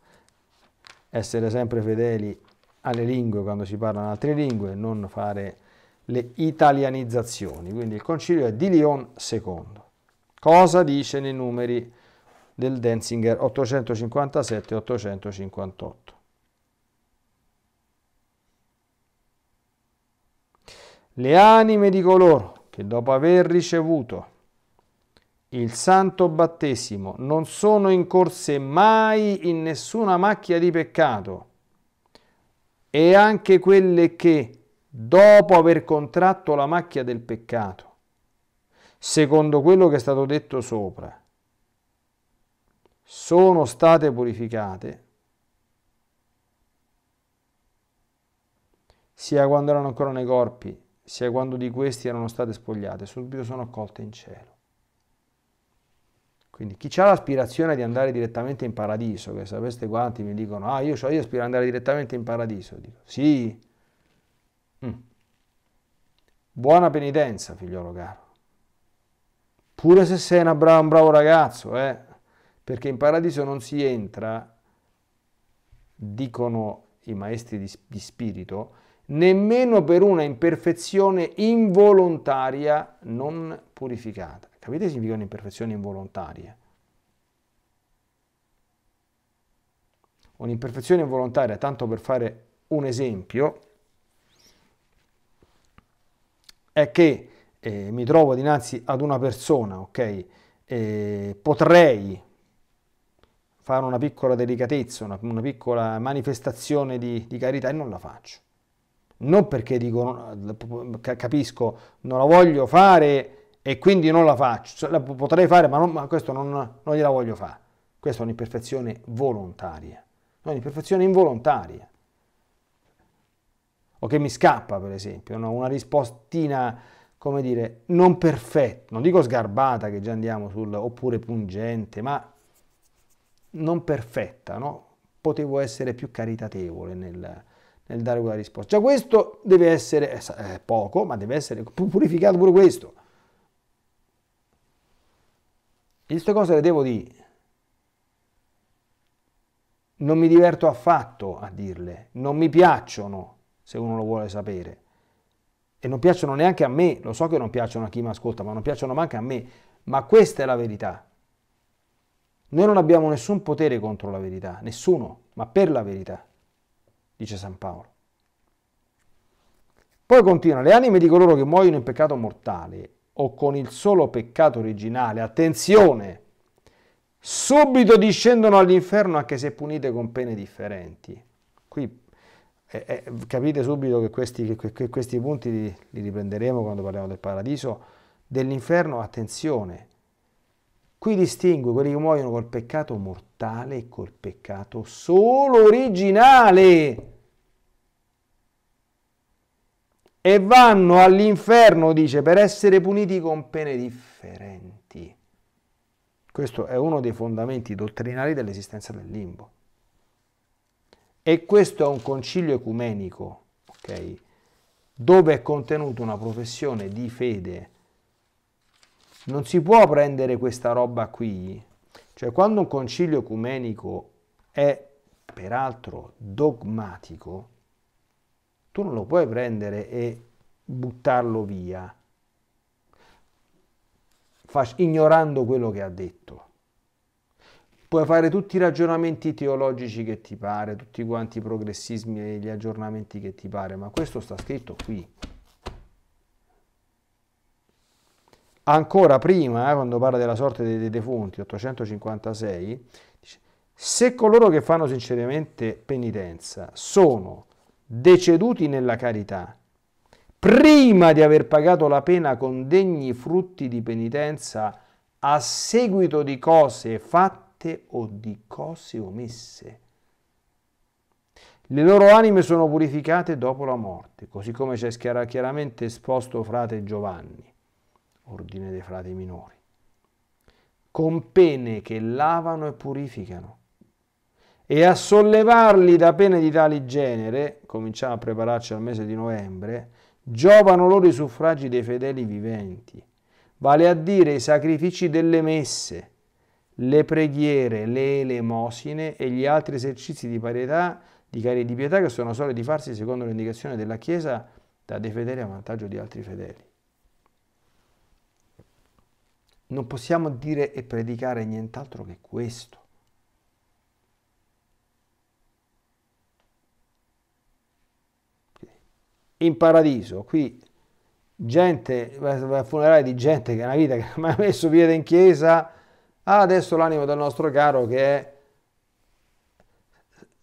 essere sempre fedeli alle lingue quando si parlano altre lingue e non fare le italianizzazioni. Quindi il concilio è di Lione secondo. Cosa dice nei numeri del Denzinger ottocentocinquantasette ottocentocinquantotto? Le anime di coloro che dopo aver ricevuto il santo battesimo non sono incorse mai in nessuna macchia di peccato, e anche quelle che, dopo aver contratto la macchia del peccato, secondo quello che è stato detto sopra, sono state purificate, sia quando erano ancora nei corpi, sia quando di questi erano state spogliate, subito sono accolte in cielo. Quindi chi ha l'aspirazione di andare direttamente in paradiso, che sapeste quanti mi dicono, ah io, io aspiro ad andare direttamente in paradiso, dico, sì, mm. buona penitenza figliolo caro, pure se sei una bra un bravo ragazzo, eh? Perché in paradiso non si entra, dicono i maestri di, di spirito, nemmeno per una imperfezione involontaria non purificata. Capite che significano imperfezioni involontarie? Un'imperfezione involontaria, tanto per fare un esempio, è che eh, mi trovo dinanzi ad una persona, ok? Eh, potrei fare una piccola delicatezza, una, una piccola manifestazione di, di carità e non la faccio. Non perché dico, capisco, non la voglio fare, e quindi non la faccio, la potrei fare ma, non, ma questo non, non gliela voglio fare. Questa è un'imperfezione volontaria, è un'imperfezione involontaria. O che mi scappa per esempio, no? Una rispostina, come dire, non perfetta, non dico sgarbata che già andiamo sul, oppure pungente, ma non perfetta, no? Potevo essere più caritatevole nel... nel dare quella risposta. Già questo deve essere eh, poco, ma deve essere purificato pure questo. Queste cose le devo dire. Non mi diverto affatto a dirle, non mi piacciono, se uno lo vuole sapere. E non piacciono neanche a me, lo so che non piacciono a chi mi ascolta, ma non piacciono neanche a me. Ma questa è la verità. Noi non abbiamo nessun potere contro la verità, nessuno, ma per la verità, dice San Paolo. Poi continua, le anime di coloro che muoiono in peccato mortale o con il solo peccato originale, attenzione, subito discendono all'inferno anche se punite con pene differenti. Qui eh, eh, capite subito che questi, che, che questi punti li, li riprenderemo quando parliamo del paradiso, dell'inferno, attenzione. Qui distingue quelli che muoiono col peccato mortale e col peccato solo originale. E vanno all'inferno, dice, per essere puniti con pene differenti. Questo è uno dei fondamenti dottrinali dell'esistenza del limbo. E questo è un concilio ecumenico, ok? Dove è contenuta una professione di fede. Non si può prendere questa roba qui. Cioè, quando un concilio ecumenico è peraltro dogmatico, tu non lo puoi prendere e buttarlo via, ignorando quello che ha detto. Puoi fare tutti i ragionamenti teologici che ti pare, tutti quanti i progressismi e gli aggiornamenti che ti pare, ma questo sta scritto qui. Ancora prima, eh, quando parla della sorte dei defunti, ottocentocinquantasei, dice, se coloro che fanno sinceramente penitenza sono deceduti nella carità, prima di aver pagato la pena con degni frutti di penitenza a seguito di cose fatte o di cose omesse, le loro anime sono purificate dopo la morte, così come c'è chiaramente esposto frate Giovanni, ordine dei frati minori, con pene che lavano e purificano, e a sollevarli da pene di tali genere, cominciamo a prepararci al mese di novembre, giovano loro i suffragi dei fedeli viventi, vale a dire i sacrifici delle messe, le preghiere, le elemosine e gli altri esercizi di pietà, di carità di pietà che sono soliti farsi secondo l'indicazione della Chiesa da dei fedeli a vantaggio di altri fedeli. Non possiamo dire e predicare nient'altro che questo. In paradiso, qui, gente, funerale di gente che è una vita che non ha mai messo piede in chiesa, ha adesso l'animo del nostro caro che è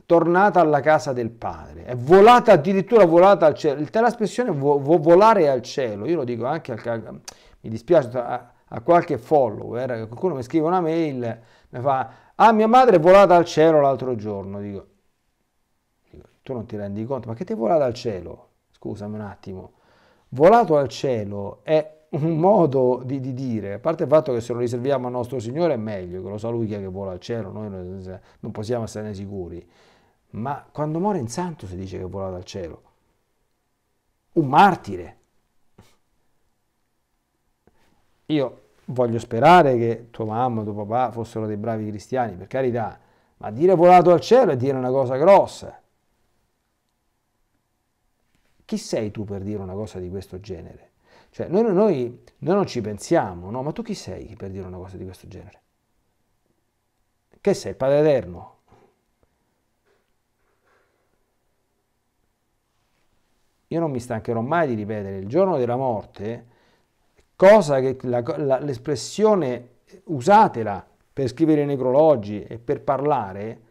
tornata alla casa del Padre, è volata, addirittura volata al cielo. L'espressione vo, vo, volare al cielo, io lo dico anche al... mi dispiace... A, a qualche follower, qualcuno mi scrive una mail, mi fa, ah mia madre è volata al cielo l'altro giorno, dico, dico, tu non ti rendi conto, ma che ti è volata al cielo? Scusami un attimo, volato al cielo è un modo di, di dire, a parte il fatto che se lo riserviamo al nostro Signore è meglio, che lo sa lui chi è che vola al cielo, noi non possiamo esserne sicuri, ma quando muore in santo si dice che è volato al cielo, un martire. Io voglio sperare che tua mamma, tuo papà fossero dei bravi cristiani, per carità, ma dire volato al cielo è dire una cosa grossa. Chi sei tu per dire una cosa di questo genere? Cioè, noi, noi, noi non ci pensiamo, no? Ma tu chi sei per dire una cosa di questo genere? Che sei, il Padre Eterno? Io non mi stancherò mai di ripetere, il giorno della morte... cosa che l'espressione, usatela per scrivere i necrologi e per parlare,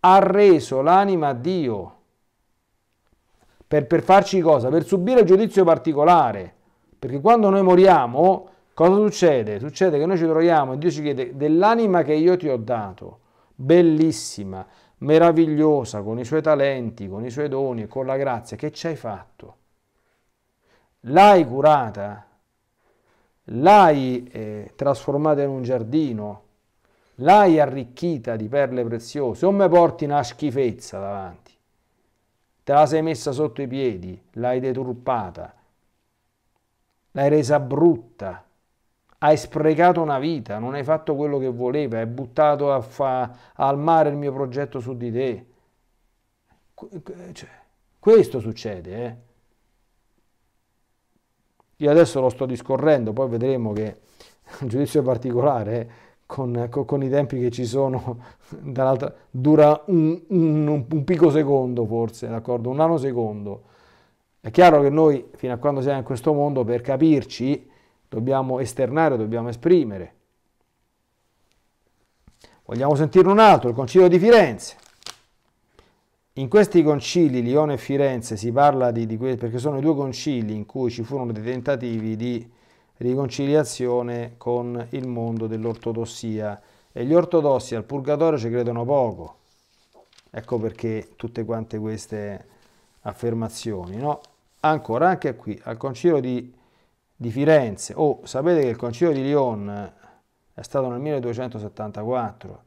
ha reso l'anima a Dio. Per, per farci cosa? Per subire il giudizio particolare. Perché quando noi moriamo, cosa succede? Succede che noi ci troviamo e Dio ci chiede dell'anima che io ti ho dato, bellissima, meravigliosa, con i suoi talenti, con i suoi doni e con la grazia, che ci hai fatto? L'hai curata? L'hai eh, trasformata in un giardino, l'hai arricchita di perle preziose, o me porti una schifezza davanti, te la sei messa sotto i piedi, l'hai deturpata, l'hai resa brutta, hai sprecato una vita, non hai fatto quello che voleva, hai buttato a fa, al mare il mio progetto su di te. Cioè, questo succede, eh? Io adesso lo sto discorrendo, poi vedremo che un giudizio particolare con, con, con i tempi che ci sono dall'altra dura un, un, un picco secondo forse, d'accordo? Un nanosecondo. È chiaro che noi fino a quando siamo in questo mondo per capirci dobbiamo esternare, dobbiamo esprimere. Vogliamo sentirne un altro, il Concilio di Firenze. In questi concili, Lione e Firenze, si parla di, di questi, perché sono i due concili in cui ci furono dei tentativi di riconciliazione con il mondo dell'ortodossia. E gli ortodossi al purgatorio ci credono poco. Ecco perché tutte quante queste affermazioni, no? Ancora, anche qui, al concilio di, di Firenze. Oh, sapete che il concilio di Lyon è stato nel milleduecentosettantaquattro.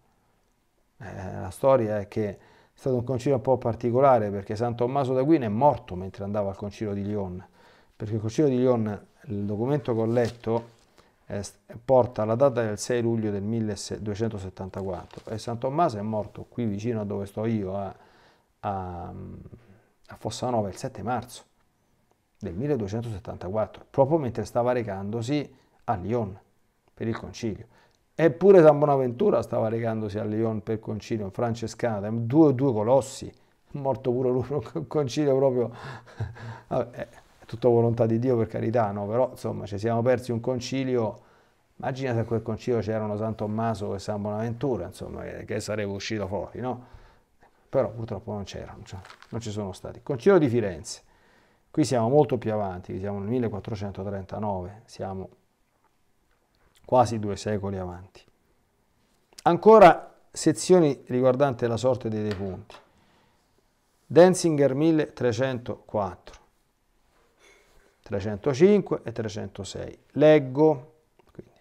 Eh, la storia è che è stato un concilio un po' particolare perché San Tommaso d'Aquino è morto mentre andava al concilio di Lyon, perché il concilio di Lyon, il documento che ho letto, eh, porta alla data del sei luglio del milleduecentosettantaquattro e San Tommaso è morto qui vicino a dove sto io, a, a, a Fossanova, il sette marzo del milleduecentosettantaquattro, proprio mentre stava recandosi a Lyon per il concilio. Eppure San Bonaventura stava recandosi a Lyon per il concilio, un francescano, due, due colossi, morto pure lui, concilio proprio... Vabbè, è tutto volontà di Dio, per carità, no? Però insomma ci siamo persi un concilio, immagina se a quel concilio c'erano San Tommaso e San Bonaventura, insomma, che sarebbe uscito fuori, no? Però purtroppo non c'erano, cioè, non ci sono stati. Concilio di Firenze. Qui siamo molto più avanti, siamo nel millequattrocentotrentanove, siamo quasi due secoli avanti. Ancora sezioni riguardanti la sorte dei defunti. Denzinger milletrecentoquattro, trecentocinque e trecentosei. Leggo, quindi,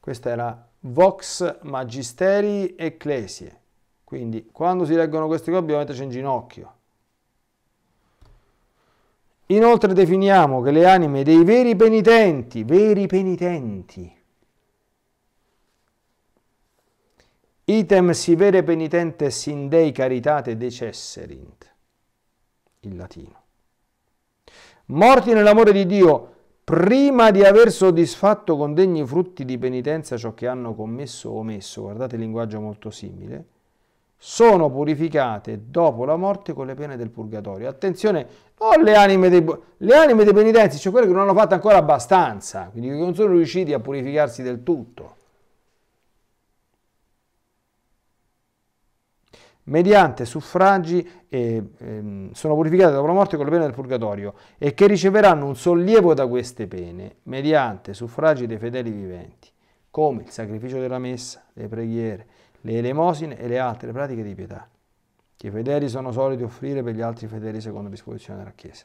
questa era Vox Magisteri Ecclesie, quindi quando si leggono questi copie metterci in ginocchio. Inoltre definiamo che le anime dei veri penitenti, veri penitenti, item si vere penitentes in Dei caritate decesserint, in latino, morti nell'amore di Dio prima di aver soddisfatto con degni frutti di penitenza ciò che hanno commesso o omesso, guardate il linguaggio molto simile, sono purificate dopo la morte con le pene del purgatorio. Attenzione, non le anime dei, le anime dei penitenzi, cioè quelle che non hanno fatto ancora abbastanza, quindi che non sono riusciti a purificarsi del tutto. Mediante suffragi eh, eh, sono purificate dopo la morte con le pene del purgatorio e che riceveranno un sollievo da queste pene, mediante suffragi dei fedeli viventi, come il sacrificio della messa, le preghiere, le elemosine e le altre pratiche di pietà che i fedeli sono soliti offrire per gli altri fedeli secondo disposizione della Chiesa.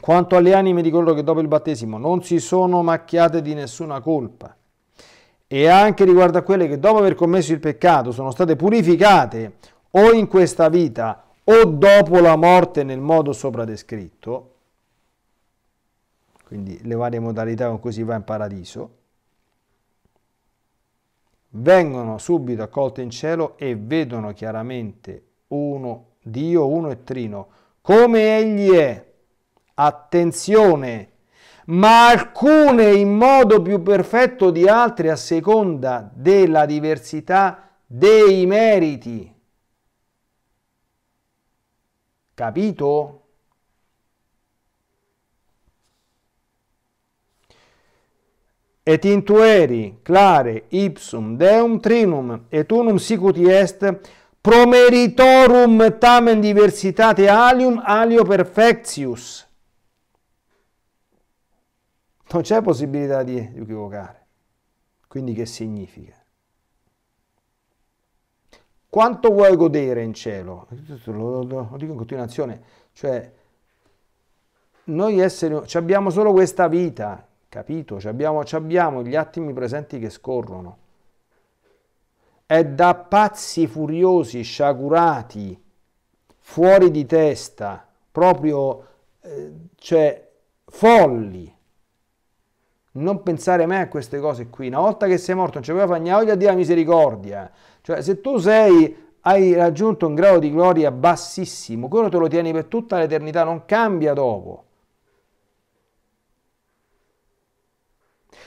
Quanto alle anime di coloro che dopo il battesimo non si sono macchiate di nessuna colpa, e anche riguardo a quelle che dopo aver commesso il peccato sono state purificate o in questa vita o dopo la morte nel modo sopra descritto, quindi le varie modalità con cui si va in paradiso, vengono subito accolte in cielo e vedono chiaramente uno, Dio uno e trino, come Egli è. Attenzione, ma alcune in modo più perfetto di altre a seconda della diversità dei meriti. Capito? Et intueri, clare, ipsum, deum trinum, et unum sicuti est, promeritorum tamen diversitate alium alio perfectius. Non c'è possibilità di equivocare. Quindi che significa? Quanto vuoi godere in cielo? Lo, lo, lo dico in continuazione. Cioè, noi esseri, ci abbiamo solo questa vita. Capito? Ci abbiamo, ci abbiamo gli attimi presenti che scorrono. È da pazzi, furiosi, sciagurati, fuori di testa, proprio eh, cioè folli, non pensare mai a queste cose qui. Una volta che sei morto non ci puoi fare niente, voglia di la misericordia. Cioè, se tu sei, hai raggiunto un grado di gloria bassissimo, quello te lo tieni per tutta l'eternità, non cambia dopo.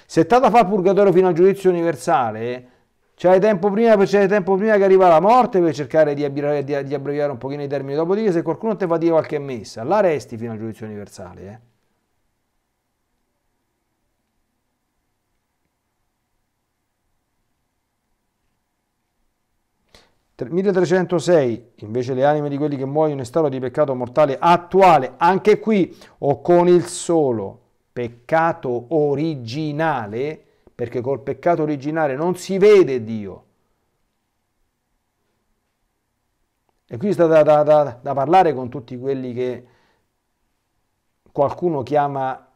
Se t'ha da fare purgatorio fino al giudizio universale, c'hai tempo prima, tempo prima che arriva la morte per cercare di abbreviare, di, di abbreviare un pochino i termini. Dopodiché, se qualcuno te va a dire qualche messa, la resti fino al giudizio universale. Eh. milletrecentosei, invece le anime di quelli che muoiono in stato di peccato mortale attuale, anche qui, o con il solo peccato originale, perché col peccato originale non si vede Dio. E qui sta da, da, da, da parlare con tutti quelli che qualcuno chiama,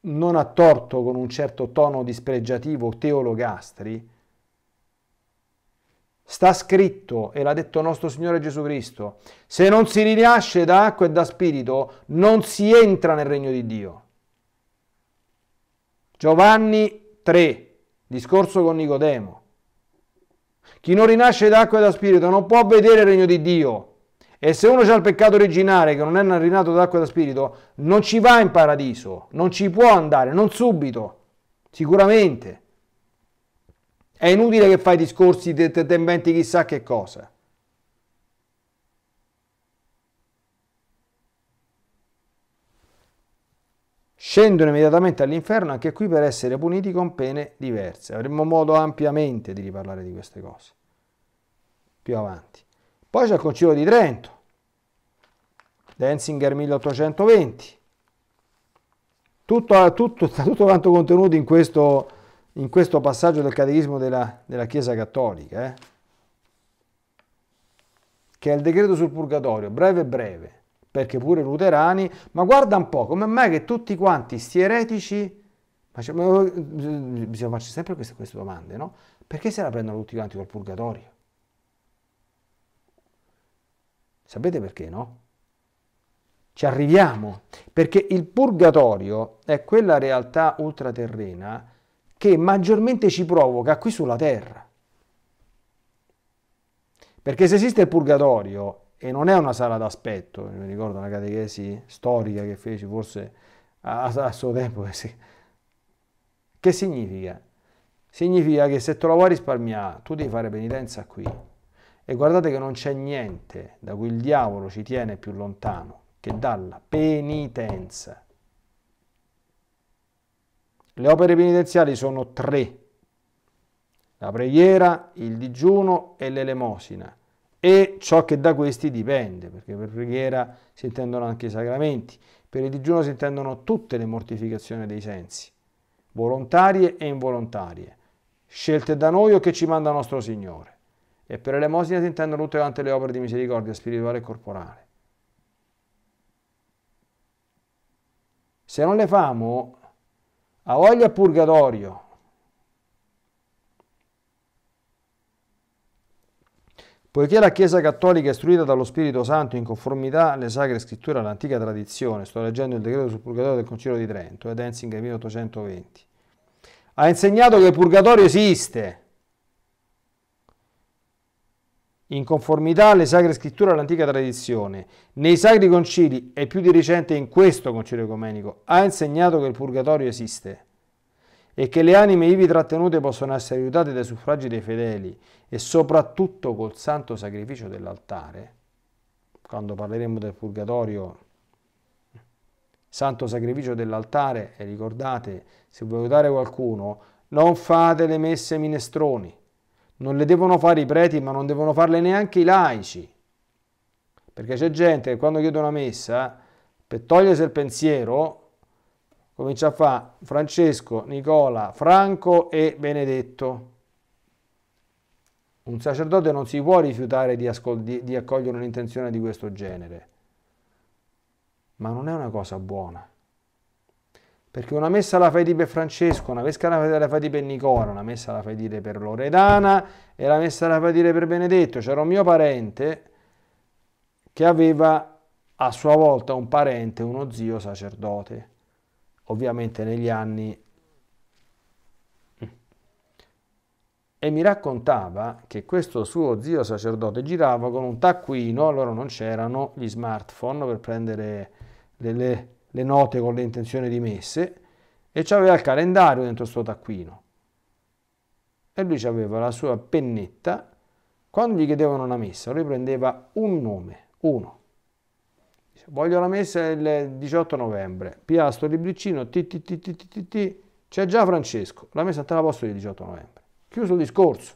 non a torto, con un certo tono dispregiativo, teologastri. Sta scritto, e l'ha detto nostro Signore Gesù Cristo, se non si rinasce da acqua e da spirito non si entra nel regno di Dio. Giovanni tre, discorso con Nicodemo. Chi non rinasce d'acqua e da spirito non può vedere il regno di Dio. E se uno ha il peccato originale, che non è rinato d'acqua e da spirito, non ci va in paradiso, non ci può andare, non subito, sicuramente. È inutile che fai discorsi e ti inventi chissà che cosa. Scendono immediatamente all'inferno, anche qui, per essere puniti con pene diverse. Avremmo modo ampiamente di riparlare di queste cose più avanti. Poi c'è il Concilio di Trento, Denzinger milleottocentoventi. Tutto, tutto, tutto quanto contenuto in questo, in questo passaggio del Catechismo della, della Chiesa Cattolica, eh? Che è il decreto sul Purgatorio, breve breve, perché pure i luterani, ma guarda un po', come mai che tutti quanti sti eretici, ma cioè, ma, bisogna farci sempre queste, queste domande, no? Perché se la prendono tutti quanti col purgatorio? Sapete perché, no? Ci arriviamo, perché il purgatorio è quella realtà ultraterrena che maggiormente ci provoca qui sulla terra. Perché se esiste il purgatorio, e non è una sala d'aspetto, mi ricordo una catechesi storica che feci forse a, a suo tempo, che significa? Significa che se te lo vuoi risparmiare, tu devi fare penitenza qui. E guardate che non c'è niente da cui il diavolo ci tiene più lontano che dalla penitenza. Le opere penitenziali sono tre: la preghiera, il digiuno e l'elemosina. E ciò che da questi dipende, perché per preghiera si intendono anche i sacramenti, per il digiuno si intendono tutte le mortificazioni dei sensi, volontarie e involontarie, scelte da noi o che ci manda nostro Signore, e per l'elemosina si intendono tutte quante le opere di misericordia spirituale e corporale. Se non le famo, ha voglia purgatorio. Poiché la Chiesa Cattolica è istruita dallo Spirito Santo in conformità alle Sacre Scritture e all'antica tradizione, sto leggendo il decreto sul Purgatorio del Concilio di Trento, ed Denzinger milleottocentoventi, ha insegnato che il Purgatorio esiste. In conformità alle Sacre Scritture e all'antica tradizione, nei Sacri Concili e più di recente in questo Concilio Ecumenico, ha insegnato che il Purgatorio esiste e che le anime ivi trattenute possono essere aiutate dai suffragi dei fedeli e soprattutto col santo sacrificio dell'altare. Quando parleremo del purgatorio, santo sacrificio dell'altare, e ricordate, se vuoi aiutare qualcuno, non fate le messe minestroni, non le devono fare i preti, ma non devono farle neanche i laici, perché c'è gente che quando chiede una messa, per togliersi il pensiero, comincia a fare Francesco, Nicola, Franco e Benedetto. Un sacerdote non si può rifiutare di, di, di accogliere un'intenzione di questo genere, ma non è una cosa buona, perché una messa la fai dire per Francesco, una messa la fai dire per Nicola, una messa la fai dire per Loredana e la messa la fai dire per Benedetto. C'era un mio parente che aveva a sua volta un parente, uno zio sacerdote. Ovviamente negli anni, e mi raccontava che questo suo zio sacerdote girava con un taccuino, allora non c'erano gli smartphone per prendere delle, le note con le intenzioni di messe, e c'aveva il calendario dentro sto taccuino, e lui c'aveva la sua pennetta. Quando gli chiedevano una messa, lui prendeva un nome, uno. Voglio la messa il diciotto novembre, piastro libricino, c'è già Francesco, la messa te la posso il diciotto novembre. Chiuso il discorso.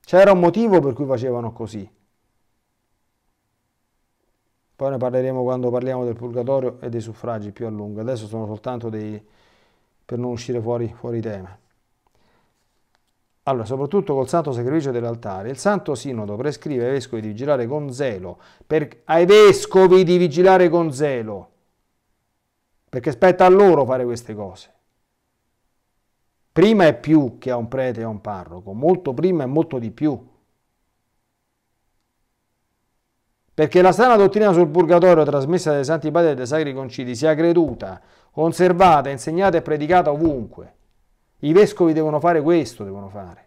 C'era un motivo per cui facevano così. Poi ne parleremo quando parliamo del purgatorio e dei suffragi più a lungo. Adesso sono soltanto dei, per non uscire fuori, fuori tema. Allora, soprattutto col santo sacrificio dell'altare, il Santo Sinodo prescrive ai vescovi di vigilare con zelo, per, ai vescovi di vigilare con zelo, perché spetta a loro fare queste cose. Prima è più che a un prete e a un parroco, molto prima e molto di più. perché la sana dottrina sul purgatorio trasmessa dai Santi Padri e dai Sacri Concili sia creduta, conservata, insegnata e predicata ovunque. I vescovi devono fare questo, devono fare.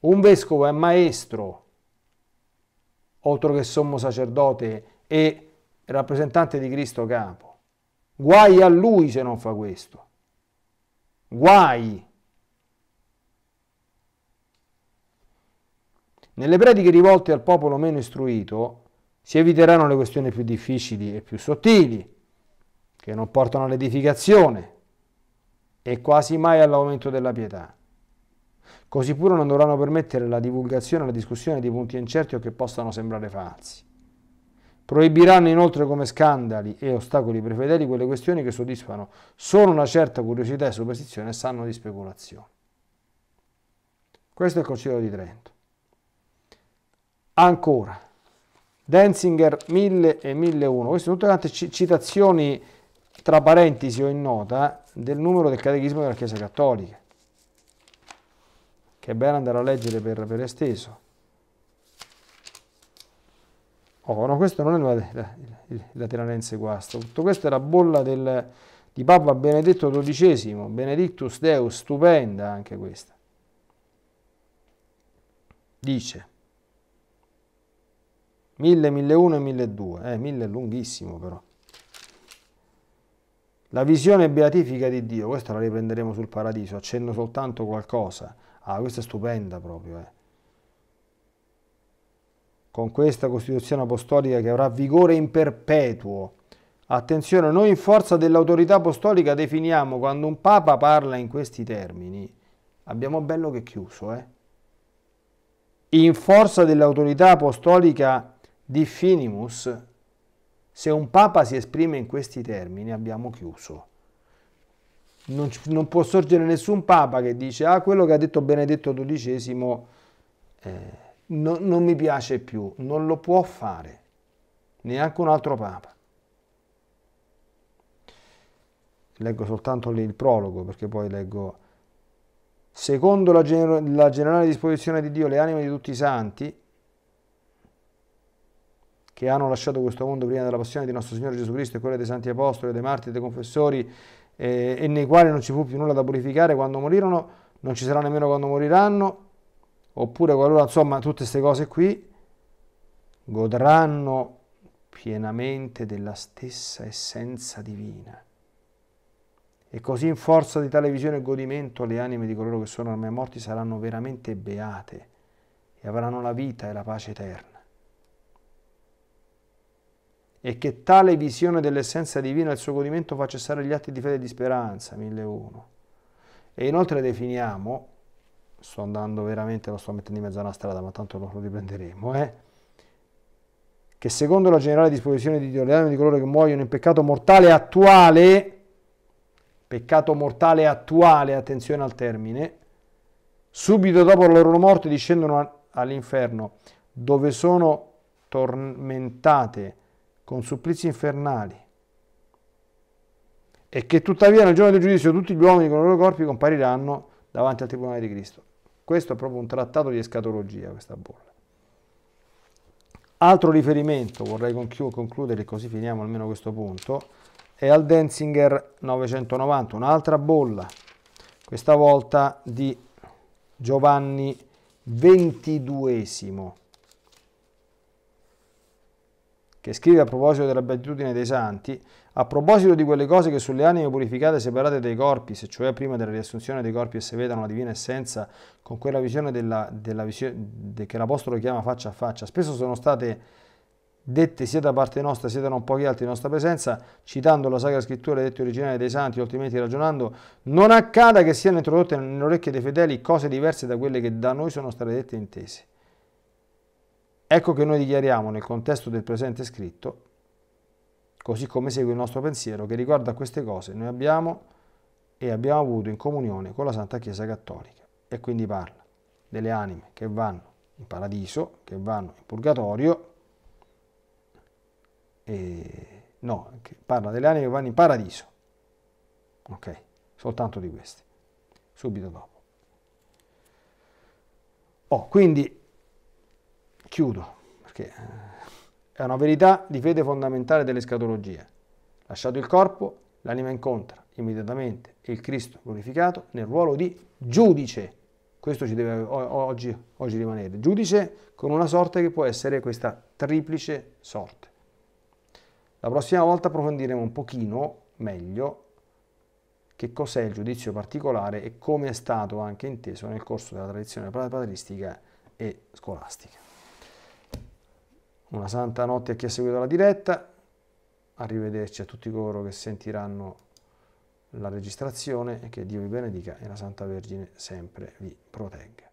Un vescovo è maestro, oltre che sommo sacerdote e rappresentante di Cristo capo. Guai a lui se non fa questo. Guai! Nelle prediche rivolte al popolo meno istruito si eviteranno le questioni più difficili e più sottili, che non portano all'edificazione e quasi mai all'aumento della pietà. Così pure non dovranno permettere la divulgazione e la discussione di punti incerti o che possano sembrare falsi. Proibiranno inoltre come scandali e ostacoli per i fedeli quelle questioni che soddisfano solo una certa curiosità e superstizione e sanno di speculazione. Questo è il Concilio di Trento. Ancora, Denzinger mille e milleuno, queste sono tutte citazioni tra parentesi o in nota del numero del Catechismo della Chiesa Cattolica, che è bene andare a leggere per, per esteso. Oh, no, questo non è la, la, Lateranense quattro, tutto questo è la bolla del, di Papa Benedetto dodicesimo, Benedictus Deus, stupenda anche questa. Dice... mille, milleuno e milleduecento, eh, mille è lunghissimo però. La visione beatifica di Dio, questa la riprenderemo sul paradiso, accenno soltanto qualcosa. Ah, questa è stupenda proprio, eh. Con questa Costituzione apostolica che avrà vigore in perpetuo. Attenzione, noi in forza dell'autorità apostolica definiamo quando un Papa parla in questi termini. Abbiamo bello che chiuso, eh. In forza dell'autorità apostolica di finimus, se un Papa si esprime in questi termini, abbiamo chiuso. Non, non può sorgere nessun Papa che dice, ah, quello che ha detto Benedetto dodicesimo eh, no, non mi piace più, non lo può fare, neanche un altro Papa. Leggo soltanto lì il prologo, perché poi leggo... Secondo la, gener la generale disposizione di Dio, le anime di tutti i santi, che hanno lasciato questo mondo prima della passione di nostro Signore Gesù Cristo e quella dei santi apostoli, dei martiri, dei confessori, eh, e nei quali non ci fu più nulla da purificare quando morirono, non ci sarà nemmeno quando moriranno, oppure qualora, insomma, tutte queste cose qui, godranno pienamente della stessa essenza divina. E così in forza di tale visione e godimento le anime di coloro che sono ormai morti saranno veramente beate e avranno la vita e la pace eterna. E che tale visione dell'essenza divina e il suo godimento fa cessare gli atti di fede e di speranza, mille e uno. E inoltre definiamo, sto andando veramente, lo sto mettendo in mezzo a una strada, ma tanto lo riprenderemo, eh? Che secondo la generale disposizione di Dio le anime di coloro che muoiono in peccato mortale attuale... Peccato mortale attuale, attenzione al termine, subito dopo la loro morte discendono all'inferno, dove sono tormentate con supplizi infernali, e che tuttavia nel giorno del giudizio tutti gli uomini con i loro corpi compariranno davanti al tribunale di Cristo. Questo è proprio un trattato di escatologia, questa bolla. Altro riferimento, vorrei concludere, così finiamo almeno questo punto, e al Denzinger novecentonovanta, un'altra bolla, questa volta di Giovanni ventiduesimo, che scrive a proposito della beatitudine dei santi, a proposito di quelle cose che sulle anime purificate e separate dai corpi, se cioè prima della riassunzione dei corpi esse vedano la divina essenza con quella visione della, della visio, de, che l'Apostolo chiama faccia a faccia, spesso sono state... dette sia da parte nostra sia da non pochi altri in nostra presenza, citando la Sacra Scrittura e le dette originali dei Santi, altrimenti ragionando, non accada che siano introdotte nelle orecchie dei fedeli cose diverse da quelle che da noi sono state dette e intese. Ecco che noi dichiariamo nel contesto del presente scritto, così come segue il nostro pensiero, che riguardo a queste cose noi abbiamo e abbiamo avuto in comunione con la Santa Chiesa Cattolica. E quindi parla delle anime che vanno in paradiso, che vanno in purgatorio, E, no, che parla delle anime che vanno in paradiso, ok, soltanto di queste, subito dopo. Oh, quindi chiudo, perché È una verità di fede fondamentale dell'escatologia. Lasciato il corpo, l'anima incontra immediatamente il Cristo glorificato nel ruolo di giudice. Questo ci deve oggi, oggi rimanere. Giudice con una sorte che può essere questa triplice sorte. La prossima volta approfondiremo un pochino meglio che cos'è il giudizio particolare e come è stato anche inteso nel corso della tradizione patristica e scolastica. Una santa notte a chi ha seguito la diretta, arrivederci a tutti coloro che sentiranno la registrazione e che Dio vi benedica e la Santa Vergine sempre vi protegga.